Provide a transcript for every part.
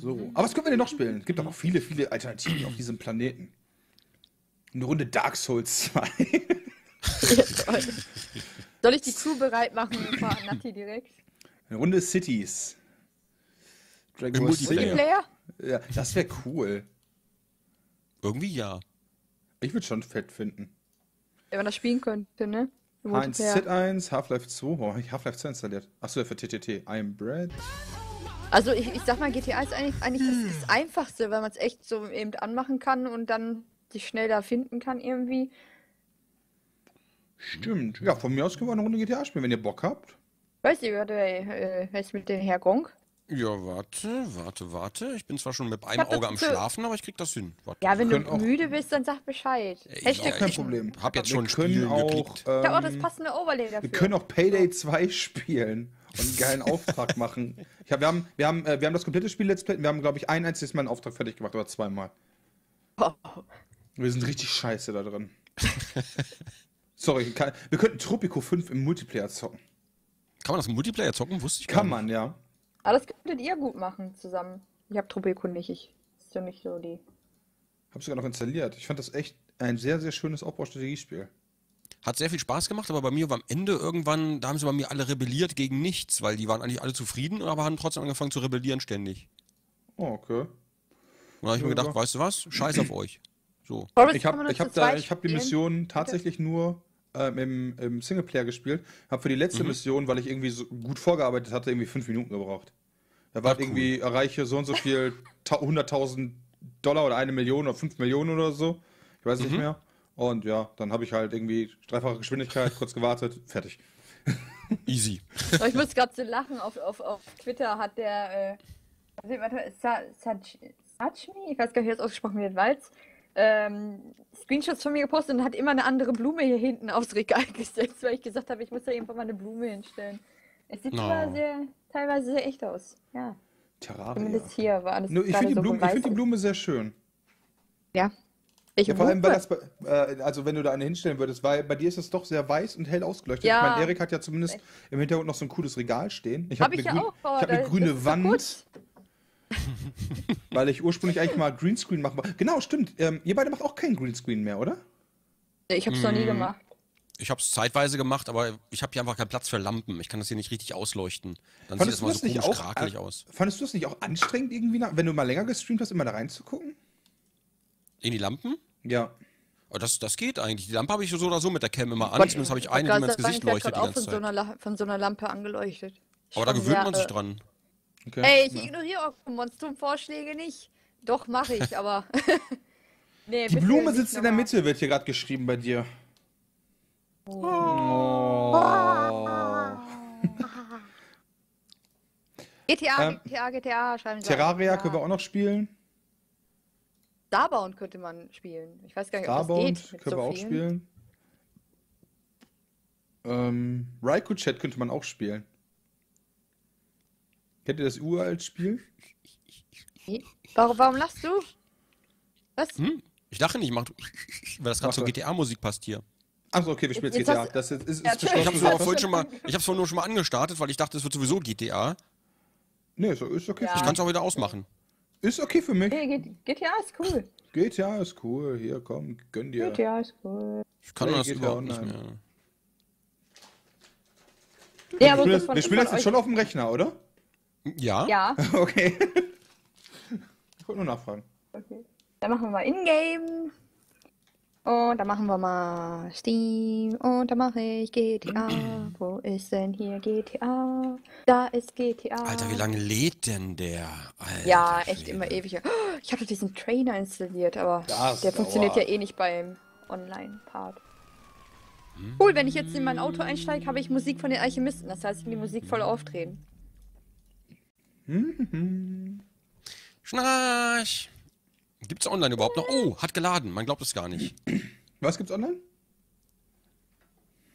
So, aber was können wir denn noch spielen? Es gibt doch noch viele, viele Alternativen auf diesem Planeten. Eine Runde Dark Souls 2. Soll ich die Crew bereit machen und fahren Natti direkt? Eine Runde Cities. Dragon Ball Z. Multiplayer? Ja, das wäre cool. Irgendwie ja. Ich würde schon fett finden. Wenn man das spielen könnte, ne? H1Z1, Half-Life 2. Oh, ich Half-Life 2 installiert. Achso, ja, für TTT. I'm Bread. Also ich sag mal, GTA ist eigentlich das Einfachste, weil man es echt so eben anmachen kann und dann sich schnell da finden kann irgendwie. Stimmt. Ja, von mir aus können wir eine Runde GTA spielen, wenn ihr Bock habt. Weißt du, was ist mit dem Herr Gronkh? Ja, warte. Ich bin zwar schon mit einem Auge am Schlafen, aber ich krieg das hin. Warte. Ja, wenn du müde bist, dann sag Bescheid. Kein Problem. Hab jetzt schon ein Spiel geklickt. Ich hab auch das passende Overlay dafür. Wir können auch Payday 2 spielen und einen geilen Auftrag machen. Wir haben das komplette Spiel Let's Play. Wir haben, glaube ich, ein einziges Mal einen Auftrag fertig gemacht, oder zweimal. Oh. Wir sind richtig scheiße da drin. Sorry, wir könnten Tropico 5 im Multiplayer zocken. Kann man das im Multiplayer zocken? Wusste ich gar nicht. Kann man, ja. Aber das könntet ihr gut machen zusammen. Ich hab Tropico nicht, ist ja nicht so die... Hab's sogar noch installiert. Ich fand das echt ein sehr, sehr schönes Aufbaustrategiespiel. Hat sehr viel Spaß gemacht, aber bei mir war am Ende irgendwann, da haben sie bei mir alle rebelliert gegen nichts, weil die waren eigentlich alle zufrieden, aber haben trotzdem angefangen zu rebellieren ständig. Oh, okay. Und da habe ich mir gedacht, weißt du was? Scheiß auf euch. So. Ich hab die Mission tatsächlich nur... im Singleplayer gespielt, habe für die letzte Mission, weil ich irgendwie so gut vorgearbeitet hatte, irgendwie 5 Minuten gebraucht. Da war irgendwie, erreiche so und so viel, 100.000 Dollar oder 1 Million oder 5 Millionen oder so. Ich weiß nicht mehr. Und ja, dann habe ich halt irgendwie dreifache Geschwindigkeit, kurz gewartet, fertig. Easy. Ich muss gerade so lachen, auf Twitter hat der Sachmi, ich weiß gar nicht, wie das ausgesprochen wird, Walz, Screenshots von mir gepostet und hat immer eine andere Blume hier hinten aufs Regal gesetzt, weil ich gesagt habe, ich muss da irgendwann mal eine Blume hinstellen. Es sieht teilweise sehr echt aus. Ja. Terraria. Zumindest hier war alles. Ich finde die Blume sehr schön. Ja. Vor allem, weil das, also wenn du da eine hinstellen würdest, weil bei dir ist es doch sehr weiß und hell ausgeleuchtet. Ja. Ich meine, Erik hat ja zumindest im Hintergrund noch so ein cooles Regal stehen. Ich habe eine grüne Wand. Weil ich ursprünglich eigentlich mal Greenscreen machen wollte. Genau, stimmt. Ihr beide macht auch keinen Greenscreen mehr, oder? Ich hab's noch nie gemacht. Ich hab's zeitweise gemacht, aber ich habe hier einfach keinen Platz für Lampen. Ich kann das hier nicht richtig ausleuchten. Dann sieht es mal so komisch krakelig aus. Fandest du das nicht auch anstrengend irgendwie, wenn du mal länger gestreamt hast, immer da reinzugucken? In die Lampen? Ja. Aber das geht eigentlich. Die Lampe habe ich so oder so mit der Cam immer an. Zumindest habe ich eine, die mir ins Gesicht leuchtet die ganze Zeit. Von so einer Lampe angeleuchtet. Aber da gewöhnt man sich dran. Okay. Ey, ich ignoriere auch Monstrum-Vorschläge nicht. Doch, mache ich, aber... nee, die Blume sitzt in der Mitte, wird hier gerade geschrieben bei dir. Oh. Oh. GTA, schreiben Sie. Terraria können wir auch noch spielen. Starbound könnte man spielen. Ich weiß gar nicht, ob das geht. Starbound können wir auch spielen. Raikou-Chat könnte man auch spielen. Kennt ihr das uralt Spiel? Warum lachst du? Was? Hm? Ich lache nicht, weil das gerade zur GTA-Musik passt hier. Achso, okay, wir spielen jetzt GTA. Ich habe es vorhin nur schon mal angestartet, weil ich dachte, es wird sowieso GTA. Nee, ist okay. Ja. Ich kann es auch wieder ausmachen. Ist okay für mich. Nee, GTA ist cool. GTA ist cool. Hier, komm, gönn dir. GTA ist cool. Ich kann das überhaupt nicht mehr. Ja, aber wir spielen das jetzt schon auf dem Rechner, oder? Ja? Ja. Okay. Ich wollte nur nachfragen. Okay. Dann machen wir mal Ingame. Und dann machen wir mal Steam. Und dann mache ich GTA. Wo ist denn hier GTA? Da ist GTA. Alter, wie lange lädt denn der? Alter, ja, echt immer ewig. Oh, ich habe doch diesen Trainer installiert, aber der funktioniert ja eh nicht beim Online-Part. Cool, wenn ich jetzt in mein Auto einsteige, habe ich Musik von den Alchemisten. Das heißt, ich kann die Musik voll aufdrehen. Schnarch! Gibt's online überhaupt noch? Oh, hat geladen. Man glaubt es gar nicht. Was gibt's online?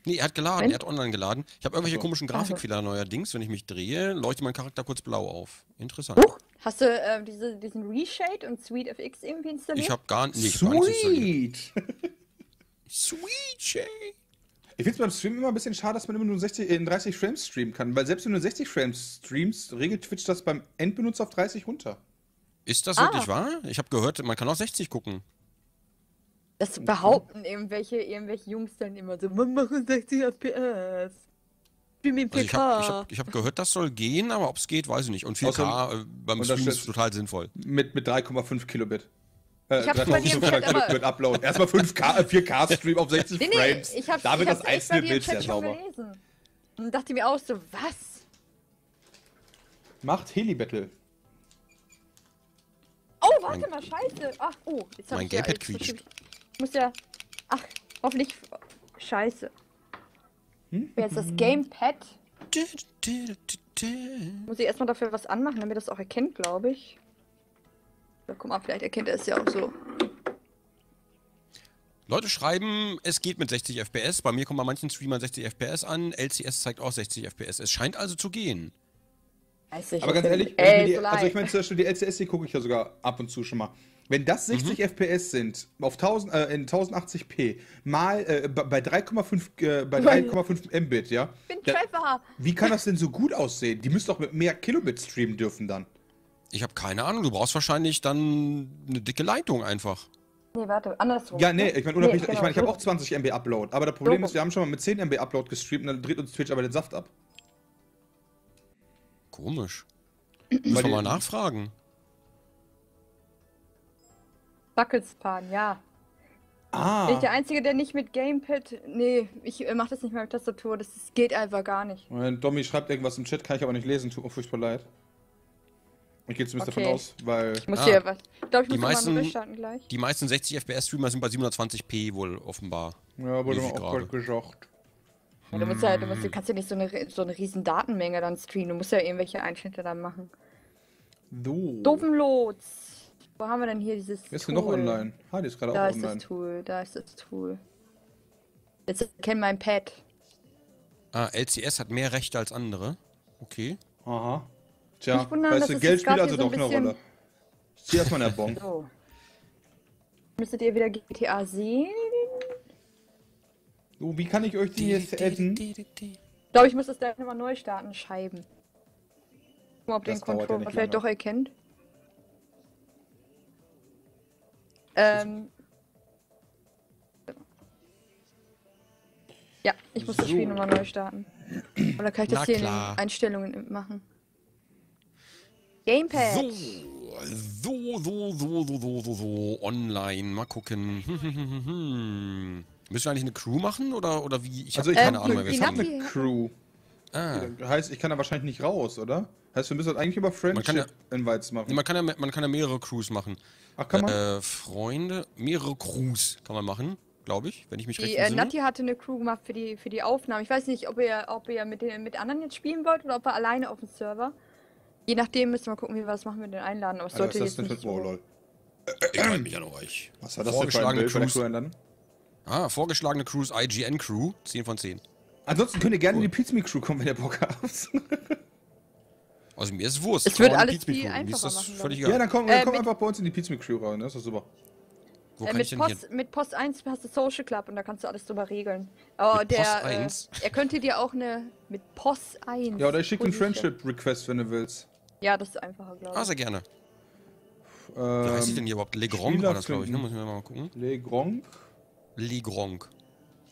Nee, er hat geladen. Er hat online geladen. Ich habe irgendwelche komischen Grafikfehler neuerdings. Wenn ich mich drehe, leuchtet mein Charakter kurz blau auf. Interessant. Oh, hast du diesen Reshade und SweetFX irgendwie installiert? Ich habe gar nichts installiert. Sweet Shade! Ich finde es beim Stream immer ein bisschen schade, dass man immer nur in 30 Frames streamen kann, weil selbst wenn du 60 Frames streamst, regelt Twitch das beim Endbenutzer auf 30 runter. Ist das wirklich wahr? Ich habe gehört, man kann auch 60 gucken. Das behaupten irgendwelche Jungs dann immer so, man macht 60 FPS. Also ich hab gehört, das soll gehen, aber ob es geht, weiß ich nicht. Und 4K beim Stream ist total sinnvoll. Mit 3,5 Kilobit. Ich hab's bei dir im Chat aber... Erstmal 4K-Stream auf 60 Frames. Da wird das einzelne Bild sehr sauber. Und dachte mir auch so, was? Macht Heli-Battle. Oh, warte mal, scheiße. Ach, oh. Jetzt hab mein Gamepad quietscht. Ich muss ja... Ach, hoffentlich... Scheiße. Wer ist das Gamepad? Muss ich erstmal dafür was anmachen, damit das auch erkennt, glaube ich. Ja, guck mal, vielleicht erkennt er es ja auch so. Leute schreiben, es geht mit 60 FPS. Bei mir kommen bei manchen Streamern 60 FPS an. LCS zeigt auch 60 FPS. Es scheint also zu gehen. Weiß ich, aber ganz ehrlich, also ich meine zum Beispiel die LCS, die gucke ich ja sogar ab und zu schon mal. Wenn das 60 FPS sind, auf 1080p, mal bei 3,5 Mbit, ja? Ich bin Treffer! Wie kann das denn so gut aussehen? Die müssen doch mit mehr Kilobit streamen dürfen dann. Ich habe keine Ahnung, du brauchst wahrscheinlich dann eine dicke Leitung einfach. Nee, warte, andersrum. Ja, nee, ich meine, unabhängig, genau. Ich habe auch 20 MB Upload, aber das Problem ist, wir haben schon mal mit 10 MB Upload gestreamt und dann dreht uns Twitch aber den Saft ab. Komisch. Müssen wir mal nachfragen. Wackelspan, ja. Ah. Bin ich der Einzige, der nicht mit Gamepad... Nee, ich mach das nicht mehr mit Tastatur, das geht einfach gar nicht. Domi schreibt irgendwas im Chat, kann ich aber nicht lesen, tut mir furchtbar leid. Ich gehe zumindest davon aus, weil... Ich muss hier was... Ich glaube, ich muss mal durchstarten gleich. Die meisten 60 FPS-Streamer sind bei 720p wohl offenbar. Ja, wurde mir auch bald gesagt. Ja, du kannst ja nicht so eine riesen Datenmenge dann streamen, du musst ja irgendwelche Einschnitte dann machen. So. Doofenlots! Wo haben wir denn hier dieses Tool? Ist noch online. Ah, die ist gerade auch online. Da ist das Tool, da ist das Tool. Jetzt kennt mein Pad. Ah, LCS hat mehr Rechte als andere. Okay. Aha. Tja, weißt du, Geld spielt also doch eine Rolle. Ich zieh erstmal eine Bombe. So. Müsstet ihr wieder GTA sehen? So, wie kann ich euch die jetzt adden? Ich glaube, ich muss das da nochmal neu starten, Scheiben. Guck mal, ob den Controller vielleicht doch erkennt. Ja, ich muss das Spiel nochmal neu starten. Oder kann ich das hier in den Einstellungen machen? Gamepad! So, online. Mal gucken. Müssen wir eigentlich eine Crew machen oder wie? Ich habe keine Ahnung, wer wir haben. Eine Crew. Ah. Heißt, ich kann da wahrscheinlich nicht raus, oder? Heißt, wir müssen das eigentlich über Friendship-Invites machen. Man kann ja mehrere Crews machen. Ach, kann man? Freunde, mehrere Crews kann man machen, glaube ich, wenn ich mich recht entsinne. Natti hatte eine Crew gemacht für die Aufnahmen. Ich weiß nicht, ob ihr mit anderen jetzt spielen wollt oder ob ihr alleine auf dem Server. Je nachdem müssen wir gucken, wie wir das machen mit den Einladen. Aber es sollte jetzt nicht so... Ich halte mich an euch. Was war das denn für eine Crew einladen? Ah, vorgeschlagene Crews, IGN-Crew, 10 von 10. Ansonsten könnt ihr gerne in die PietSmiet-Crew kommen, wenn ihr Bock habt. Also mir ist Wurst. Es wird alles viel einfacher machen. Ja, dann komm einfach bei uns in die PietSmiet-Crew rein, das ist super. Wo kann ich denn hier? Mit Post 1 hast du Social Club und da kannst du alles drüber regeln. Oh, mit Post 1? Er könnte dir auch eine... Mit Post 1. Ja, oder ich schicke einen Friendship-Request, wenn du willst. Ja, das ist einfacher, glaube ich. Ah, sehr gerne. Wie heißt ich denn hier überhaupt? LeGronkh war das, glaube ich, ne? Muss ich mal gucken. LeGronkh? LeGronkh.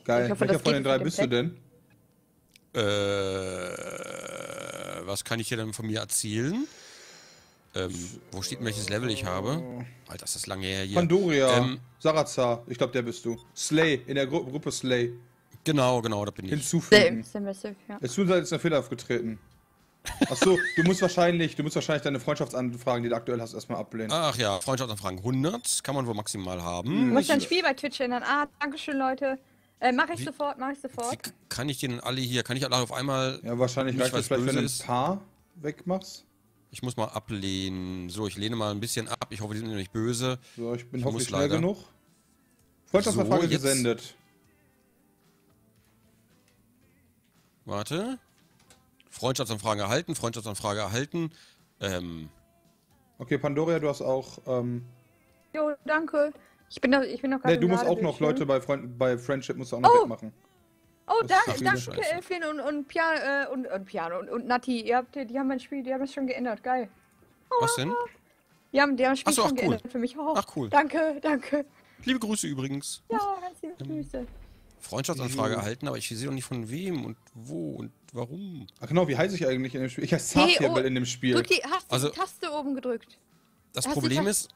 Geil. Welcher von den drei bist du denn? Was kann ich hier denn von mir erzählen? Wo steht, welches Level ich habe? Alter, ist das lange her hier. Pandorya, Sarazar, ich glaube, der bist du. Slay, in der Gruppe Slay. Genau, da bin ich. Hinzufügen. Es tut uns ein Fehler aufgetreten. Achso, du musst wahrscheinlich deine Freundschaftsanfragen, die du aktuell hast, erstmal ablehnen. Ach ja, Freundschaftsanfragen 100 kann man wohl maximal haben. Du musst dein Spiel bei Twitch ändern. Ah, dankeschön, Leute. Mach ich sofort. Kann ich den alle hier? Kann ich alle auf einmal? Ja, wahrscheinlich reicht das vielleicht, wenn du ein paar wegmachst. Ich muss mal ablehnen. So, ich lehne mal ein bisschen ab. Ich hoffe, die sind nicht böse. So, ich hoffe, ich schnell genug. Freundschaftsverfrage gesendet. Warte. Freundschaftsanfrage erhalten. Okay, Pandorya, du hast auch. Jo, danke. Ich bin noch gerade. Nee, du musst auch noch Leute bei Friendship musst du auch noch wegmachen. Oh, danke, Elfin und Piano und Natti. Die haben das schon geändert. Geil. Was denn? Ja, die haben Spiel schon geändert für mich. Oh, ach cool. Danke, danke. Liebe Grüße übrigens. Ja, ganz liebe Grüße. Freundschaftsanfrage erhalten, aber ich sehe noch nicht von wem und wo und warum. Ach genau, wie heiße ich eigentlich in dem Spiel? Ich heiße Zarfirbel in dem Spiel. Drück die, hast du die Taste oben gedrückt? Das Problem ist,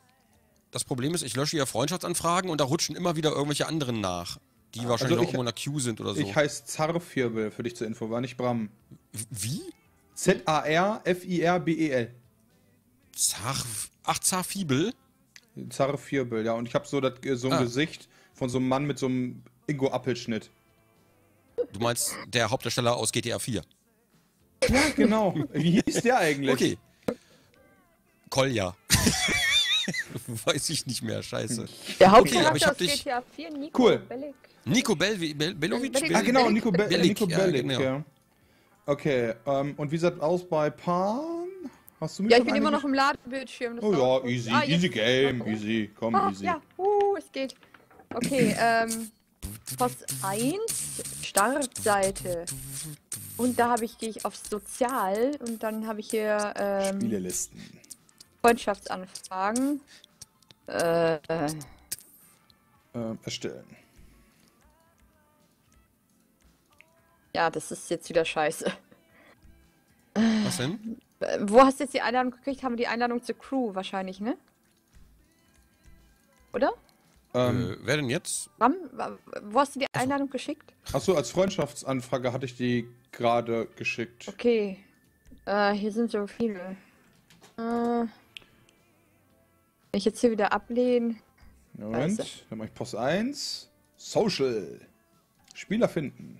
ich lösche ja Freundschaftsanfragen und da rutschen immer wieder irgendwelche anderen nach, die wahrscheinlich auch immer in der Queue sind oder so. Ich heiße Zarfirbel, für dich zur Info, war nicht Bram. Wie? Z-A-R-F-I-R-B-E-L. Zarfirbel? Zarfirbel, ja. Und ich habe so ein Gesicht von so einem Mann mit so einem Ingo-Appelschnitt. Du meinst der Hauptdarsteller aus GTA 4? Ja, genau. Wie hieß der eigentlich? Okay. Kolja. Weiß ich nicht mehr, scheiße. Der Hauptcharakter aus GTA 4, Nico Bellic. Nico Bellic? Ah genau, Nico Bellic. Ja. Okay, und wie sieht es aus bei Pan? Hast du mich ich bin immer noch im Ladebildschirm. Oh ja, easy, easy game, easy, komm, easy. Ja, es geht. Okay, Post 1, Startseite. Und da gehe ich auf Sozial und dann habe ich hier Spielelisten. Freundschaftsanfragen. Erstellen. Ja, das ist jetzt wieder scheiße. Was denn? Wo hast du jetzt die Einladung gekriegt? Haben wir die Einladung zur Crew wahrscheinlich, ne? Oder? Wer denn jetzt? Wo hast du die Einladung geschickt? Achso, als Freundschaftsanfrage hatte ich die gerade geschickt. Okay. Hier sind so viele. Ich jetzt hier wieder ablehnen. Moment, also. Dann mache ich Post 1. Social. Spieler finden.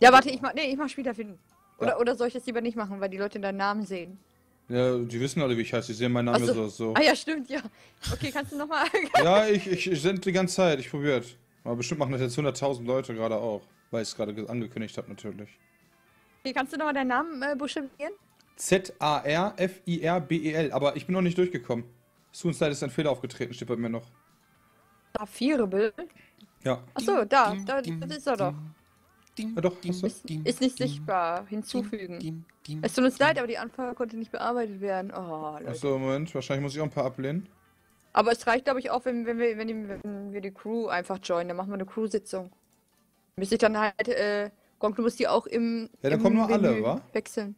Ja, warte, ich mach Spieler finden. Oder soll ich das lieber nicht machen, weil die Leute deinen Namen sehen? Ja, die wissen alle, wie ich heiße. Die sehen meinen Namen so. Ah ja, stimmt, ja. Okay, kannst du nochmal... Ja, ich sende die ganze Zeit. Ich probiert. Aber bestimmt machen das jetzt 100.000 Leute gerade auch. Weil ich es gerade angekündigt habe, natürlich. Okay, kannst du nochmal deinen Namen buchstabieren? Z-A-R-F-I-R-B-E-L. Aber ich bin noch nicht durchgekommen. Es tut uns leid, ist ein Fehler aufgetreten, steht bei mir noch. Zarfirbel? Ja. Achso, da das ist er doch. Ja, doch, ist nicht sichtbar. Hinzufügen. Es tut uns leid, aber die Anfrage konnte nicht bearbeitet werden. Oh, Leute. Achso, Moment, wahrscheinlich muss ich auch ein paar ablehnen. Aber es reicht, glaube ich, auch, wenn wir die Crew einfach joinen. Dann machen wir eine Crew-Sitzung. Müsste ich dann halt, Gronkh, du musst die auch im dann kommen nur alle, wa? Wechseln.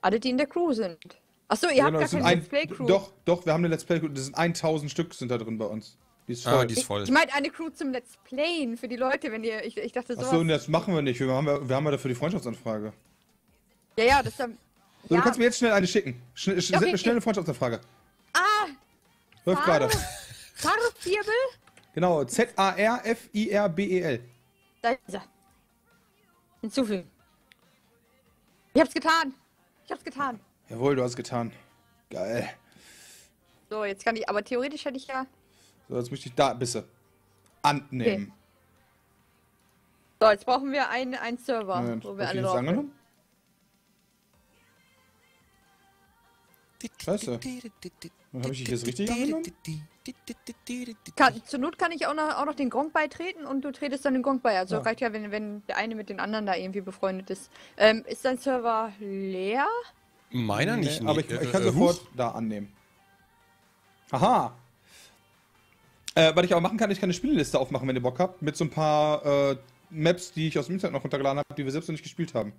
Alle, die in der Crew sind. Achso, ihr habt gar keine Let's Play Crew. Doch, wir haben eine Let's Play Crew. Das sind 1000 Stück sind da drin bei uns. Die ist voll. Ah, die ist voll. Ich meine eine Crew zum Let's Playen für die Leute, wenn ihr... Ich dachte so. Achso, das machen wir nicht. Wir haben ja dafür die Freundschaftsanfrage. Ja, das dann... So, ja. Du kannst mir jetzt schnell eine schicken. Schnell eine Freundschaftsanfrage. Läuft gerade. Zarfirbel? Genau, Z-A-R-F-I-R-B-E-L. Da ist er. Hinzufügen. Ich hab's getan. Ich hab's getan. Jawohl, du hast getan. Geil. So, jetzt kann ich, aber theoretisch hätte ich ja... So, jetzt möchte ich da ein bisschen annehmen. Okay. So, jetzt brauchen wir einen Server, Moment, wo wir alle drauf sind. Scheiße. Dann habe ich dich jetzt richtig angenommen? Zur Not kann ich auch noch den Gronkh beitreten und du tretest dann den Gronkh bei. Also reicht ja, wenn der eine mit den anderen da irgendwie befreundet ist. Ist dein Server leer? Meiner nicht. Nee, aber ich kann sofort da annehmen. Aha. Was ich auch machen kann, ich kann eine Spielliste aufmachen, wenn ihr Bock habt. Mit so ein paar Maps, die ich aus dem Internet noch runtergeladen habe, die wir selbst noch nicht gespielt haben.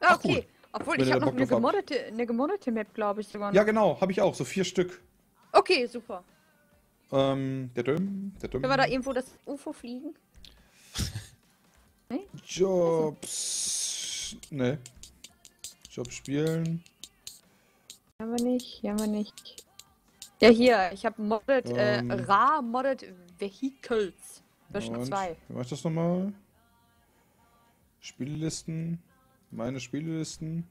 Ah, okay. Cool. Obwohl, ich habe noch eine gemoddete Map, glaube ich, sogar noch. Ja, genau. Habe ich auch. So 4 Stück. Okay, super. Können wir da irgendwo das UFO fliegen? Nee? Jobs. Nee. Job spielen. Haben wir nicht. Ja, hier, ich habe modded, Ra modded Vehicles. Version 2. Wie mach ich das nochmal? Spiellisten. Meine Spiellisten.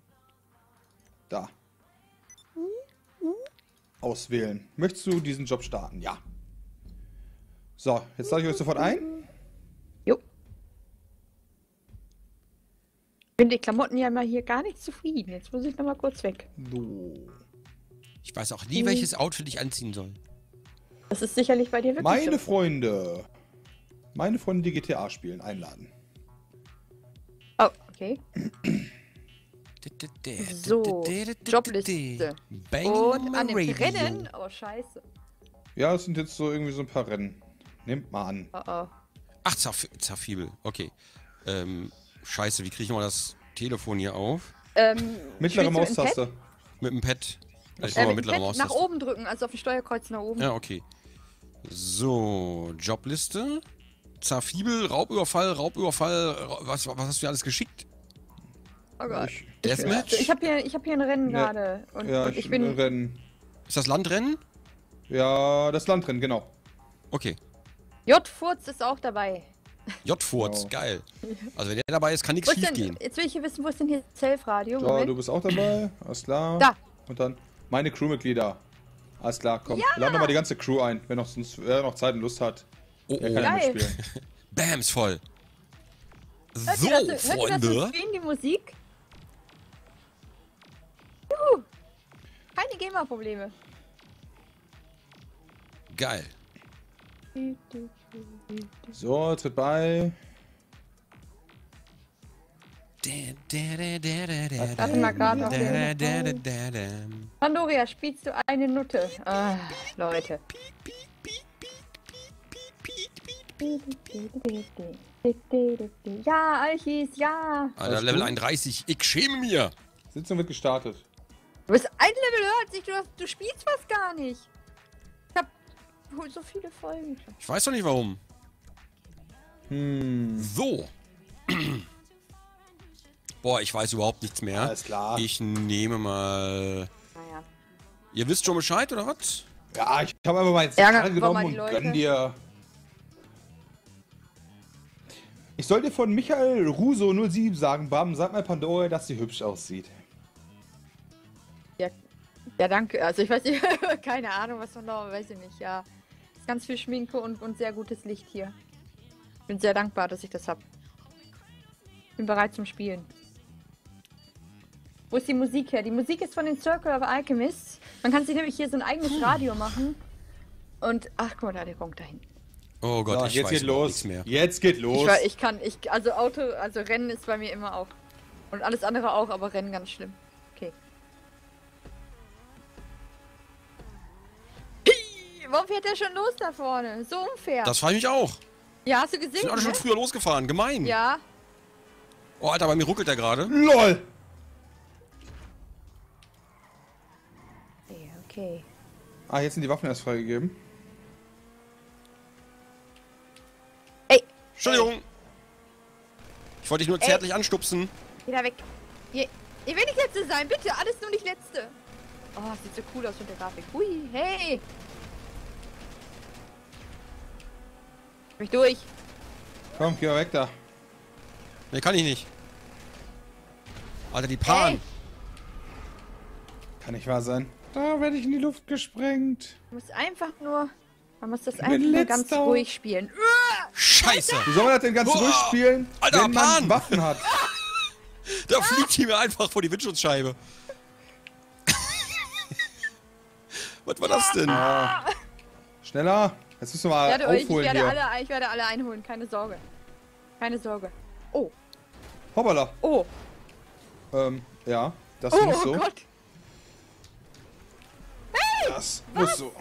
Da. Auswählen. Möchtest du diesen Job starten? Ja. So, jetzt lade ich euch sofort ein. Jo. Ich bin die Klamotten ja mal hier gar nicht zufrieden. Jetzt muss ich nochmal kurz weg. So. Ich weiß auch nie, welches Outfit ich anziehen soll. Das ist sicherlich bei dir wirklich Meine Freunde, die GTA spielen, einladen. Oh, okay. So, Jobliste. Und an dem Rennen. Oh, scheiße. Ja, es sind jetzt so irgendwie so ein paar Rennen. Nehmt mal an. Oh, oh. Ach, Zarfirbel. Okay. Scheiße, wie kriege ich mal das Telefon hier auf? Mittlere Maustaste. Mit dem Pad. Also mittlere Maustaste. Nach oben drücken, also auf die Steuerkreuz nach oben. Ja, okay. So, Jobliste. Zarfirbel, Raubüberfall. Was hast du alles geschickt? Oh Gott. Deathmatch? Ich hab hier ein Rennen gerade. Ja, und ich bin ein Rennen. Ist das Landrennen? Ja, das Landrennen, genau. Okay. J-Furz ist auch dabei. J-Furz, geil. Also wenn der dabei ist, kann nichts schief gehen. Jetzt will ich hier wissen, wo ist denn hier Self-Radio? Ja, du bist auch dabei, alles klar. Da. Und dann meine Crewmitglieder. Alles klar, komm. Ja. Wir laden nochmal die ganze Crew ein, wer noch Zeit und Lust hat. Oh, der kann ja mitspielen. Bam, ist voll. Hört so, das, Freunde. Hört ihr das spielen, die Musik? Juhu. Keine Gamer-Probleme. Geil. So, tritt bei. Warte mal gerade noch. Pandorya, spielst du eine Nutte? Ah, Leute. Ja, Alchis, ja. Alter, Level 31, ich schäme mir. Sitzung wird gestartet. Du bist ein Level höher als ich, du spielst was gar nicht. So viele Folgen. Ich weiß doch nicht warum. So. Boah, ich weiß überhaupt nichts mehr. Alles klar. Ich nehme mal. Naja. Ihr wisst schon Bescheid, oder was? Ja, ich habe einfach mal jetzt genommen und gönn dir. Ich soll dir von Michael Ruso 07 sagen, Bam, sag mal Pandorya, dass sie hübsch aussieht. Ja, danke. Also ich weiß nicht, keine Ahnung, was man da, weiß ich nicht, ja. Ganz viel Schminke und sehr gutes Licht hier. Ich bin sehr dankbar, dass ich das habe. Bin bereit zum Spielen. Wo ist die Musik her? Die Musik ist von den Circle of Alchemists. Man kann sich nämlich hier so ein eigenes Radio machen. Und ach, guck mal da, der Gronk dahin. Oh Gott, ja, ich jetzt weiß nichts mehr. Jetzt geht los. Also Rennen ist bei mir immer auf. Und alles andere auch, aber Rennen ganz schlimm. Warum fährt der schon los da vorne? So unfair. Das frage ich mich auch. Ja, hast du gesehen? Sind alle schon früher losgefahren. Gemein. Ja. Oh, Alter, bei mir ruckelt er gerade. LOL. Okay. Ah, jetzt sind die Waffen erst freigegeben. Ey. Entschuldigung. Ich wollte dich nur zärtlich anstupsen. Geh da weg. Ich will nicht Letzte sein, bitte. Alles nur nicht Letzte. Oh, sieht so cool aus mit der Grafik. Hui, hey. Mich durch. Komm, geh weg da. Ne, kann ich nicht. Alter, die Pan. Hey. Kann nicht wahr sein. Da werde ich in die Luft gesprengt. Man muss das einfach nur ganz ruhig spielen. Scheiße. Wie soll man das denn ganz ruhig spielen, Alter, wenn man Waffen hat? Da fliegt die mir einfach vor die Windschutzscheibe. Was war das denn? Ah. Schneller. Jetzt müssen wir mal aufholen ich werde alle einholen, keine Sorge. Keine Sorge. Oh. Hoppala. Oh. Ja, das muss so. Oh Gott. Hey, das muss so.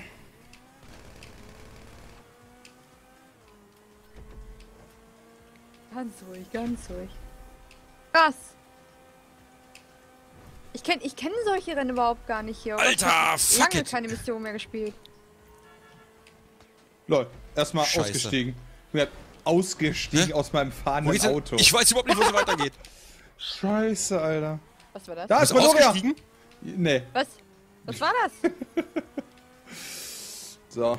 Ganz ruhig, ganz ruhig. Was? Ich kenne solche Rennen überhaupt gar nicht hier. Alter, ich hab lange keine Mission mehr gespielt. Lol, erstmal ausgestiegen. Ich bin ausgestiegen aus meinem fahrenden Auto. Ich weiß überhaupt nicht, wo es weitergeht. Scheiße, Alter. Was war das? Da ist Pandorya. Nee. Was war das? So.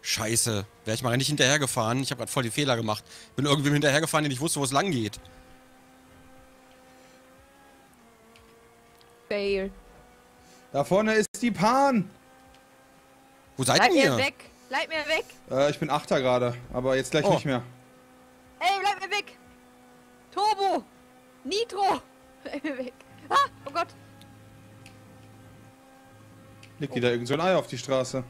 Scheiße. Wäre ich mal nicht hinterhergefahren. Ich habe gerade voll den Fehler gemacht. Bin irgendwem hinterhergefahren, den ich wusste, wo es lang geht. Fail. Da vorne ist die Pan. Wo seid ihr? Bleib mir weg! Ich bin Achter gerade, aber jetzt gleich nicht mehr. Ey, bleib mir weg! Turbo! Nitro! Bleib mir weg! Ah! Oh Gott! Legt dir da irgend so ein Ei auf die Straße?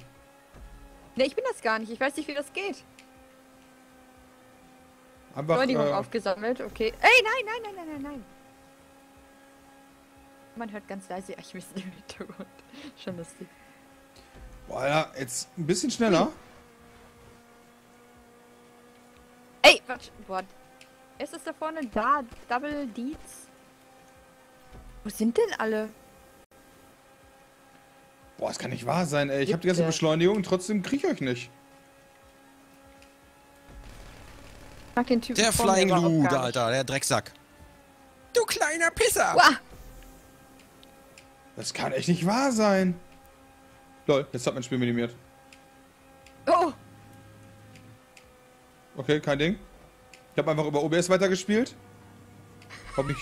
Ne, ich bin das gar nicht. Ich weiß nicht, wie das geht. Entschuldigung, aufgesammelt. Okay. Ey, nein, nein, nein, nein, nein, nein! Man hört ganz leise Eichenwiesen im Hintergrund. Schon lustig. Boah, Alter, jetzt ein bisschen schneller. Ey, warte. Boah. Ist es da vorne? Da, Double Deeds. Wo sind denn alle? Boah, das kann nicht wahr sein, ey. Ich hab die ganze Beschleunigung und trotzdem krieg ich euch nicht. Ich mag den Typen. Der Flying Lou, da, Alter, der Drecksack. Du kleiner Pisser! Wow. Das kann echt nicht wahr sein. Lol, jetzt hat mein Spiel minimiert. Oh! Okay, kein Ding. Ich habe einfach über OBS weitergespielt. Hab ich...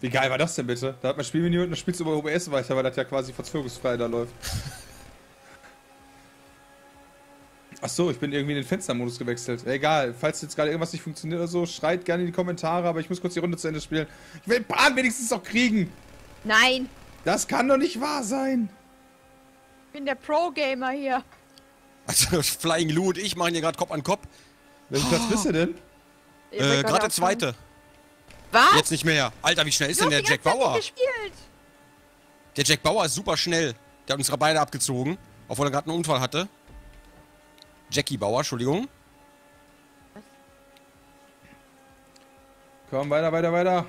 Wie geil war das denn bitte? Da hat mein Spiel minimiert und dann spielst du über OBS weiter, weil das ja quasi verzögerungsfrei da läuft. Achso, ich bin irgendwie in den Fenstermodus gewechselt. Egal, falls jetzt gerade irgendwas nicht funktioniert oder so, schreit gerne in die Kommentare, aber ich muss kurz die Runde zu Ende spielen. Ich will Pan wenigstens noch kriegen! Nein! Das kann doch nicht wahr sein! Ich bin der Pro-Gamer hier. Also, Flying Lou und ich machen hier gerade Kopf an Kopf. Welchen Platz bist du denn? Gerade der zweite. Was? Jetzt nicht mehr. Alter, wie schnell ist denn der Jack Bauer? Der Jack Bauer ist super schnell. Der hat uns gerade beide abgezogen, obwohl er gerade einen Unfall hatte. Jackie Bauer, Entschuldigung. Was? Komm, weiter, weiter, weiter.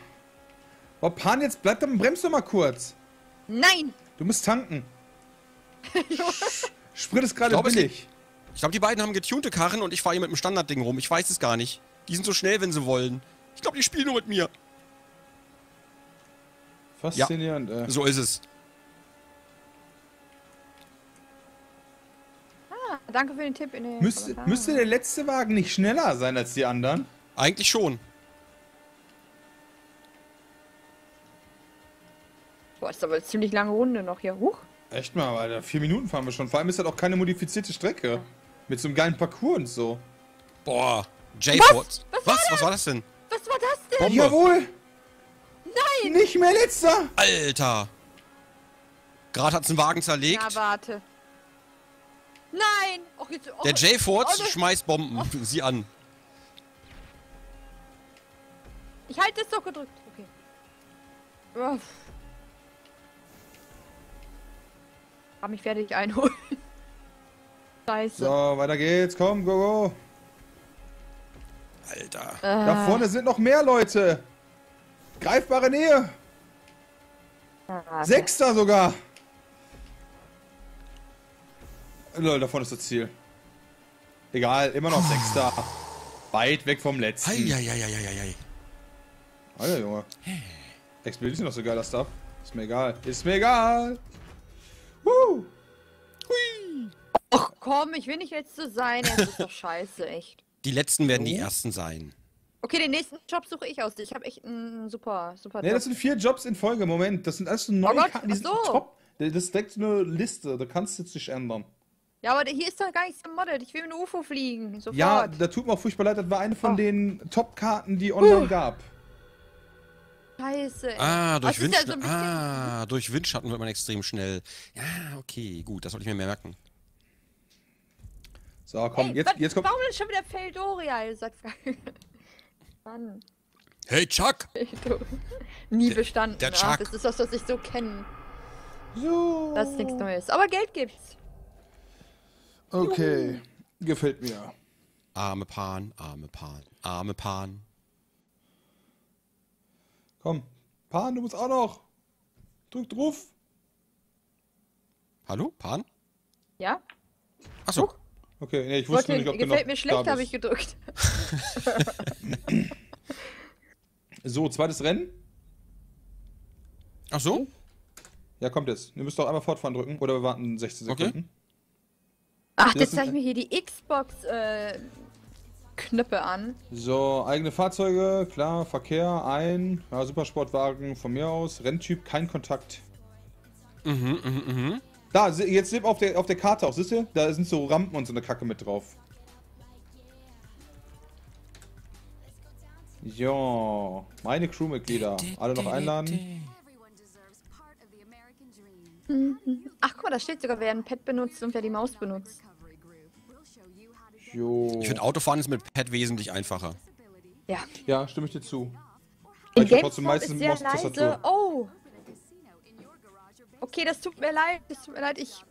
Oh, Pan, jetzt bleib da und bremst doch mal kurz. Nein! Du musst tanken. Sprit ist gerade billig. Ich glaube, die beiden haben getunte Karren und ich fahre hier mit dem Standardding rum. Ich weiß es gar nicht. Die sind so schnell, wenn sie wollen. Ich glaube, die spielen nur mit mir. Faszinierend, ja, so ist es. Danke für den Tipp in den Müsste der letzte Wagen nicht schneller sein als die anderen? Eigentlich schon. Boah, ist aber eine ziemlich lange Runde noch hier. Huch. Echt mal, Alter. 4 Minuten fahren wir schon. Vor allem ist das auch keine modifizierte Strecke. Ja. Mit so einem geilen Parcours und so. Boah. J-Furz. Was war das denn? Was war das denn? Bombe. Jawohl. Nein. Nicht mehr letzter. Alter. Gerade hat's einen Wagen zerlegt. Ja, warte. Nein! Oh, jetzt, oh, der J-Furz schmeißt Bomben. Oh. Sieh an. Ich halte es doch gedrückt. Okay. Uff. Hab mich fertig einholen. Scheiße. So, weiter geht's. Komm, go, go. Alter. Da vorne sind noch mehr Leute. Greifbare Nähe. Okay. 6. sogar. Lol, da vorne ist das Ziel. Egal, immer noch 6. Weit weg vom letzten. Eieieiei. Alter, Junge. Explodiert ist noch so geiler Stuff. Ist mir egal. Ist mir egal. Hui. Ach komm, ich will nicht letzte sein. Das ist doch scheiße, echt. Die letzten werden die ersten sein. Okay, den nächsten Job suche ich aus. Ich habe echt einen super Job. Ne, das sind 4 Jobs in Folge. Moment, das sind alles so neue Karten. Die sind top. Das ist direkt eine Liste. Da kannst du jetzt nicht ändern. Ja, aber hier ist doch gar nichts gemoddet. Ich will mit einem UFO fliegen. Sofort. Ja, da tut mir auch furchtbar leid. Das war eine von den Top-Karten, die online gab. Scheiße. Durch Windschatten wird man extrem schnell. Ja, okay, gut. Das sollte ich mir mehr merken. So, komm. Hey, jetzt kommt... Warum denn schon wieder Pandorya? Ihr seid Mann. Hey, Chuck! Nie bestanden. Der Chuck. Das ist das, was ich so kenne. So. Das ist nichts Neues. Aber Geld gibt's. Okay, gefällt mir. Arme Pan, arme Pan, arme Pan. Komm, Pan, du musst auch noch. Drück drauf. Hallo, Pan? Ja? Achso. Okay, nee, ich wusste nicht, ob du noch... Gefällt mir schlecht, habe ich gedrückt. So, zweites Rennen. Ach so? Ja, kommt jetzt. Ihr müsst doch einmal fortfahren drücken oder wir warten 16 Sekunden. Okay. Ach, jetzt zeige ich mir hier die Xbox-Knöpfe an. So, eigene Fahrzeuge, klar, Verkehr, Supersportwagen von mir aus, Renntyp, kein Kontakt. Mhm, Da, jetzt seht auf der Karte auch, siehst du? Da sind so Rampen und so eine Kacke mit drauf. Jo, meine Crewmitglieder, alle noch einladen. Ach guck mal, da steht sogar, wer ein Pad benutzt und wer die Maus benutzt. Jo. Ich finde Autofahren ist mit Pad wesentlich einfacher. Ja. Ja, stimme ich dir zu. In GameSpot ist sehr leise. Oh! Okay, das tut mir leid. Das tut mir leid. Ich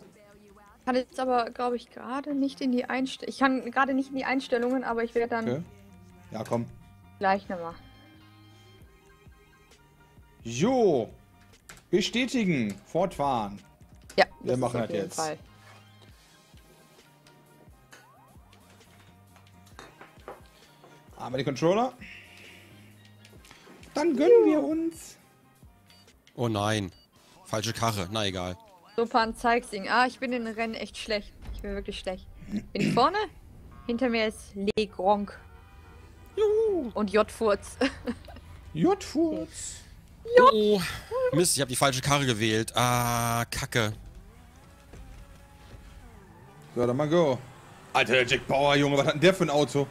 kann jetzt aber, glaube ich, gerade nicht in die Einstellungen. Ich kann gerade nicht in die Einstellungen, aber ich werde dann... Okay. Ja, komm. Gleich nochmal. Jo! Bestätigen! Fortfahren! Ja, wir machen das jetzt. Fall. Aber die Controller. Dann gönnen wir uns. Oh nein. Falsche Karre. Na egal. So, Pan, zeig's ihn. Ah, ich bin in Rennen echt schlecht. Ich bin wirklich schlecht. Bin ich vorne? Hinter mir ist LeGronkh. Juhu. Und J-Furz. J-Furz. Oh, Mist, ich habe die falsche Karre gewählt. Ah, Kacke. So, dann mal go. Alter, der Jack Bauer, Junge, was hat denn der für ein Auto?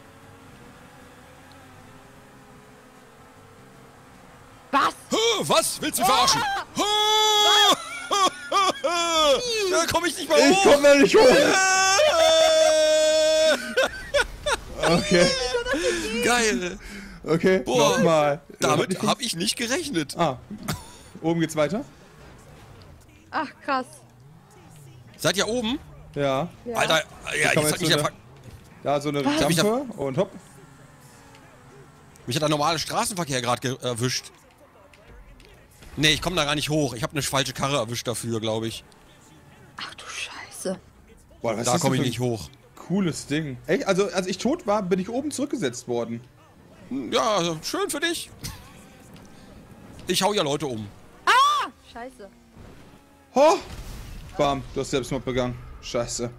Was? Was? Willst du mich verarschen? Da komm ich nicht mal hoch. Ich komm da nicht hoch. Okay. Geil. Okay, boah, nochmal. Damit habe ich nicht gerechnet. Ah, oben geht's weiter. Ach, krass. Seid ihr oben? Ja. Alter, ja, ich hab mich ja... Da so eine Rampe und hopp. Mich hat der normale Straßenverkehr gerade erwischt. Nee, ich komme da gar nicht hoch. Ich habe eine falsche Karre erwischt dafür, glaube ich. Ach du Scheiße. Boah, was da komme ich nicht hoch. Cooles Ding. Echt? Also, als ich tot war, bin ich oben zurückgesetzt worden. Ja, also schön für dich. Ich hau ja Leute um. Ah! Scheiße. Ho! Bam, du hast Selbstmord begangen. Scheiße.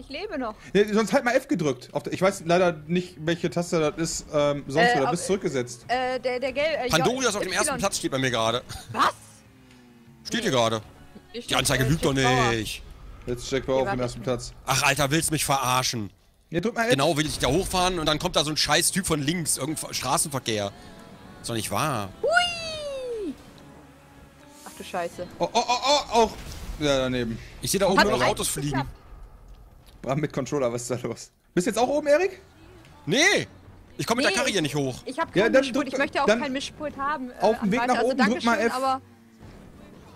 Ich lebe noch. Nee, sonst halt mal F gedrückt. Ich weiß leider nicht, welche Taste das ist. Sonst oder bist zurückgesetzt. Der gelbe. Pandorya ist auf dem ersten Platz, steht bei mir gerade. Was? Steht hier gerade. Die Anzeige lügt doch nicht. Jetzt Jack Bauer auf dem ersten Platz. Ach, Alter, willst mich verarschen? Ja, drück mal F. Genau, will ich da hochfahren und dann kommt da so ein scheiß Typ von links, irgendein Straßenverkehr. Ist doch nicht wahr. Hui! Ach du Scheiße. Oh, auch. Ja, daneben. Ich sehe da oben nur noch Autos fliegen. Bram mit Controller, was ist da los? Bist du jetzt auch oben, Erik? Nee! Ich komme mit der Karriere nicht hoch. Ich hab keinen Mischpult, ich möchte auch keinen Mischpult haben. Auf dem Weg nach oben drück mal F. Aber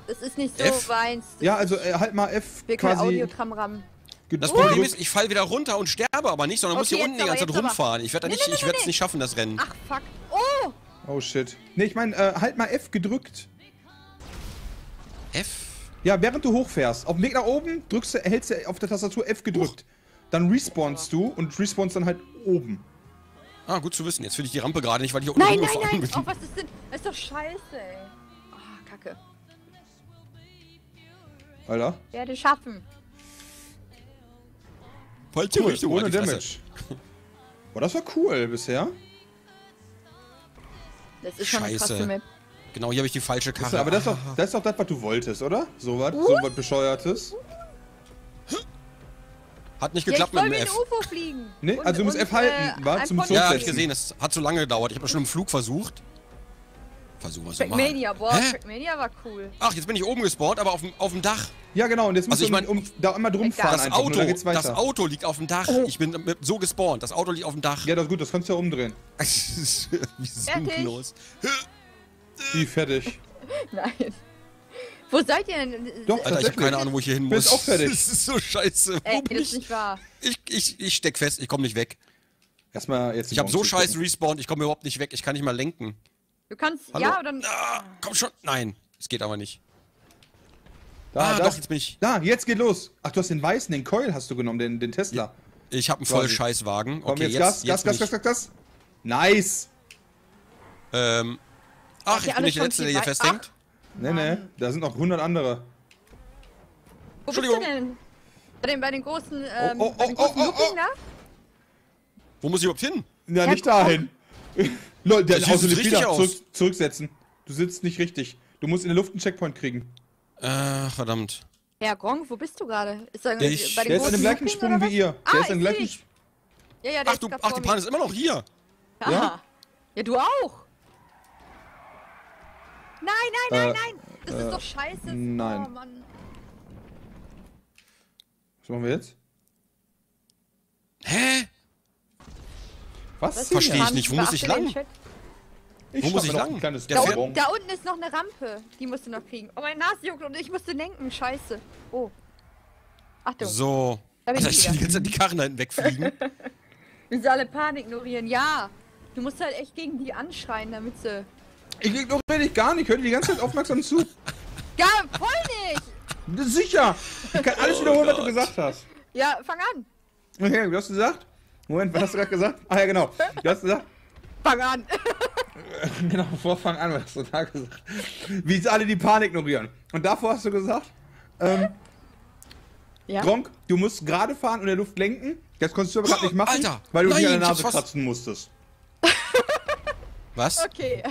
das ist nicht so meins. Ja, also halt mal F quasi. Audio-Tram-Ram. Das Problem ist, ich fall wieder runter und sterbe aber nicht, sondern muss hier unten die ganze Zeit rumfahren. Ich werde es nicht schaffen, das Rennen. Ach, fuck. Oh! Oh, shit. Nee, ich meine, halt mal F gedrückt. F? Ja, während du hochfährst. Auf dem Weg nach oben hältst du auf der Tastatur F gedrückt. Dann respawnst du und respawnst dann halt oben. Ah, gut zu wissen. Jetzt finde ich die Rampe gerade nicht, weil ich hier unten rumgefahren bin. Nein, nein, nein! Oh, was ist denn? Das ist doch scheiße, ey. Oh, Kacke. Alter. Werde schaffen. Falsche Richtung, ohne Damage. Boah, das war cool bisher. Das ist schon eine krasse Map. Genau, hier habe ich die falsche Karre. Aber das ist doch das, was du wolltest, oder? So was, Bescheuertes. Hat nicht geklappt mit dem F. UFO fliegen. Nee, also du musst F halten, war zum Zurücksetzen. Ja, hab ich gesehen, das hat so lange gedauert. Ich habe schon im Flug versucht. Versuchen wir es nochmal. Checkmania, boah, Checkmania war cool. Ach, jetzt bin ich oben gespawnt, aber auf dem Dach. Ja, genau, und jetzt muss ich da immer drum fahren. Das Auto liegt auf dem Dach. Oh. Ich bin so gespawnt, das Auto liegt auf dem Dach. Ja, das ist gut, das kannst du ja umdrehen. Wie suchenlos. Wie fertig. Nein. Wo seid ihr denn? Doch, Alter, ich hab keine Ahnung, wo ich hier hin muss. Bist auch fertig. Das ist so scheiße. Ey, das ist nicht wahr. Ich steck fest, ich komme nicht weg. Erstmal jetzt. Ich hab so scheiße respawned, ich komme überhaupt nicht weg, ich kann nicht mal lenken. Du kannst, hallo? Ja, dann... Ah, komm schon! Nein, es geht aber nicht. Doch, jetzt bin ich... Da, jetzt geht los! Ach, du hast den weißen, den Coil hast du genommen, den Tesla. Ich hab einen voll Scheißwagen. Okay, komm, jetzt Gas, Gas, Gas! Nice! Ach, ich bin nicht der Letzte, der hier festhängt. Nee, nee, da sind noch 100 andere. Wo Entschuldigung. Bist du denn? Bei den großen, Looping da? Wo muss ich überhaupt hin? Ja, nicht dahin. Lol, der Auto nicht wieder zurücksetzen. Du sitzt nicht richtig. Du musst in der Luft einen Checkpoint kriegen. Ach, verdammt. Herr Gronk, wo bist du gerade? Ist er der ist an dem gleichen Sprung wie ihr. Der ist an dem gleichen Sprung. Ach, die Pan ist immer noch hier. Ja. Ja, du auch. Nein, nein, nein, nein. Das ist doch scheiße. Nein. Oh, Mann. Was machen wir jetzt? Hä? Was? Verstehe ich nicht. Wo muss ich lang? Wo muss ich lang? Da unten ist noch eine Rampe. Die musst du noch kriegen. Oh, mein Nase juckt und ich musste lenken. Scheiße. Oh. Achtung. So. Da bin ich die ganze Zeit die Karren da hinten wegfliegen. Wir müssen alle Panik ignorieren. Ja. Du musst halt echt gegen die anschreien, damit sie... Ich ignoriere dich gar nicht. Hör dir die ganze Zeit aufmerksam zu. Ja, voll nicht. Sicher. Ich kann alles wiederholen, was du gesagt hast. Ja, fang an. Okay, du hast gesagt... Moment, was hast du gerade gesagt? Ah ja, genau. Du hast gesagt... Fang an. Genau, Vorfang an, was hast du da gesagt? Wie es alle die Panik ignorieren. Und davor hast du gesagt, ja? Gronkh, du musst gerade fahren und in der Luft lenken. Das konntest du aber gerade nicht machen, Alter, weil du dich an der Nase kratzen musstest. Was? Okay.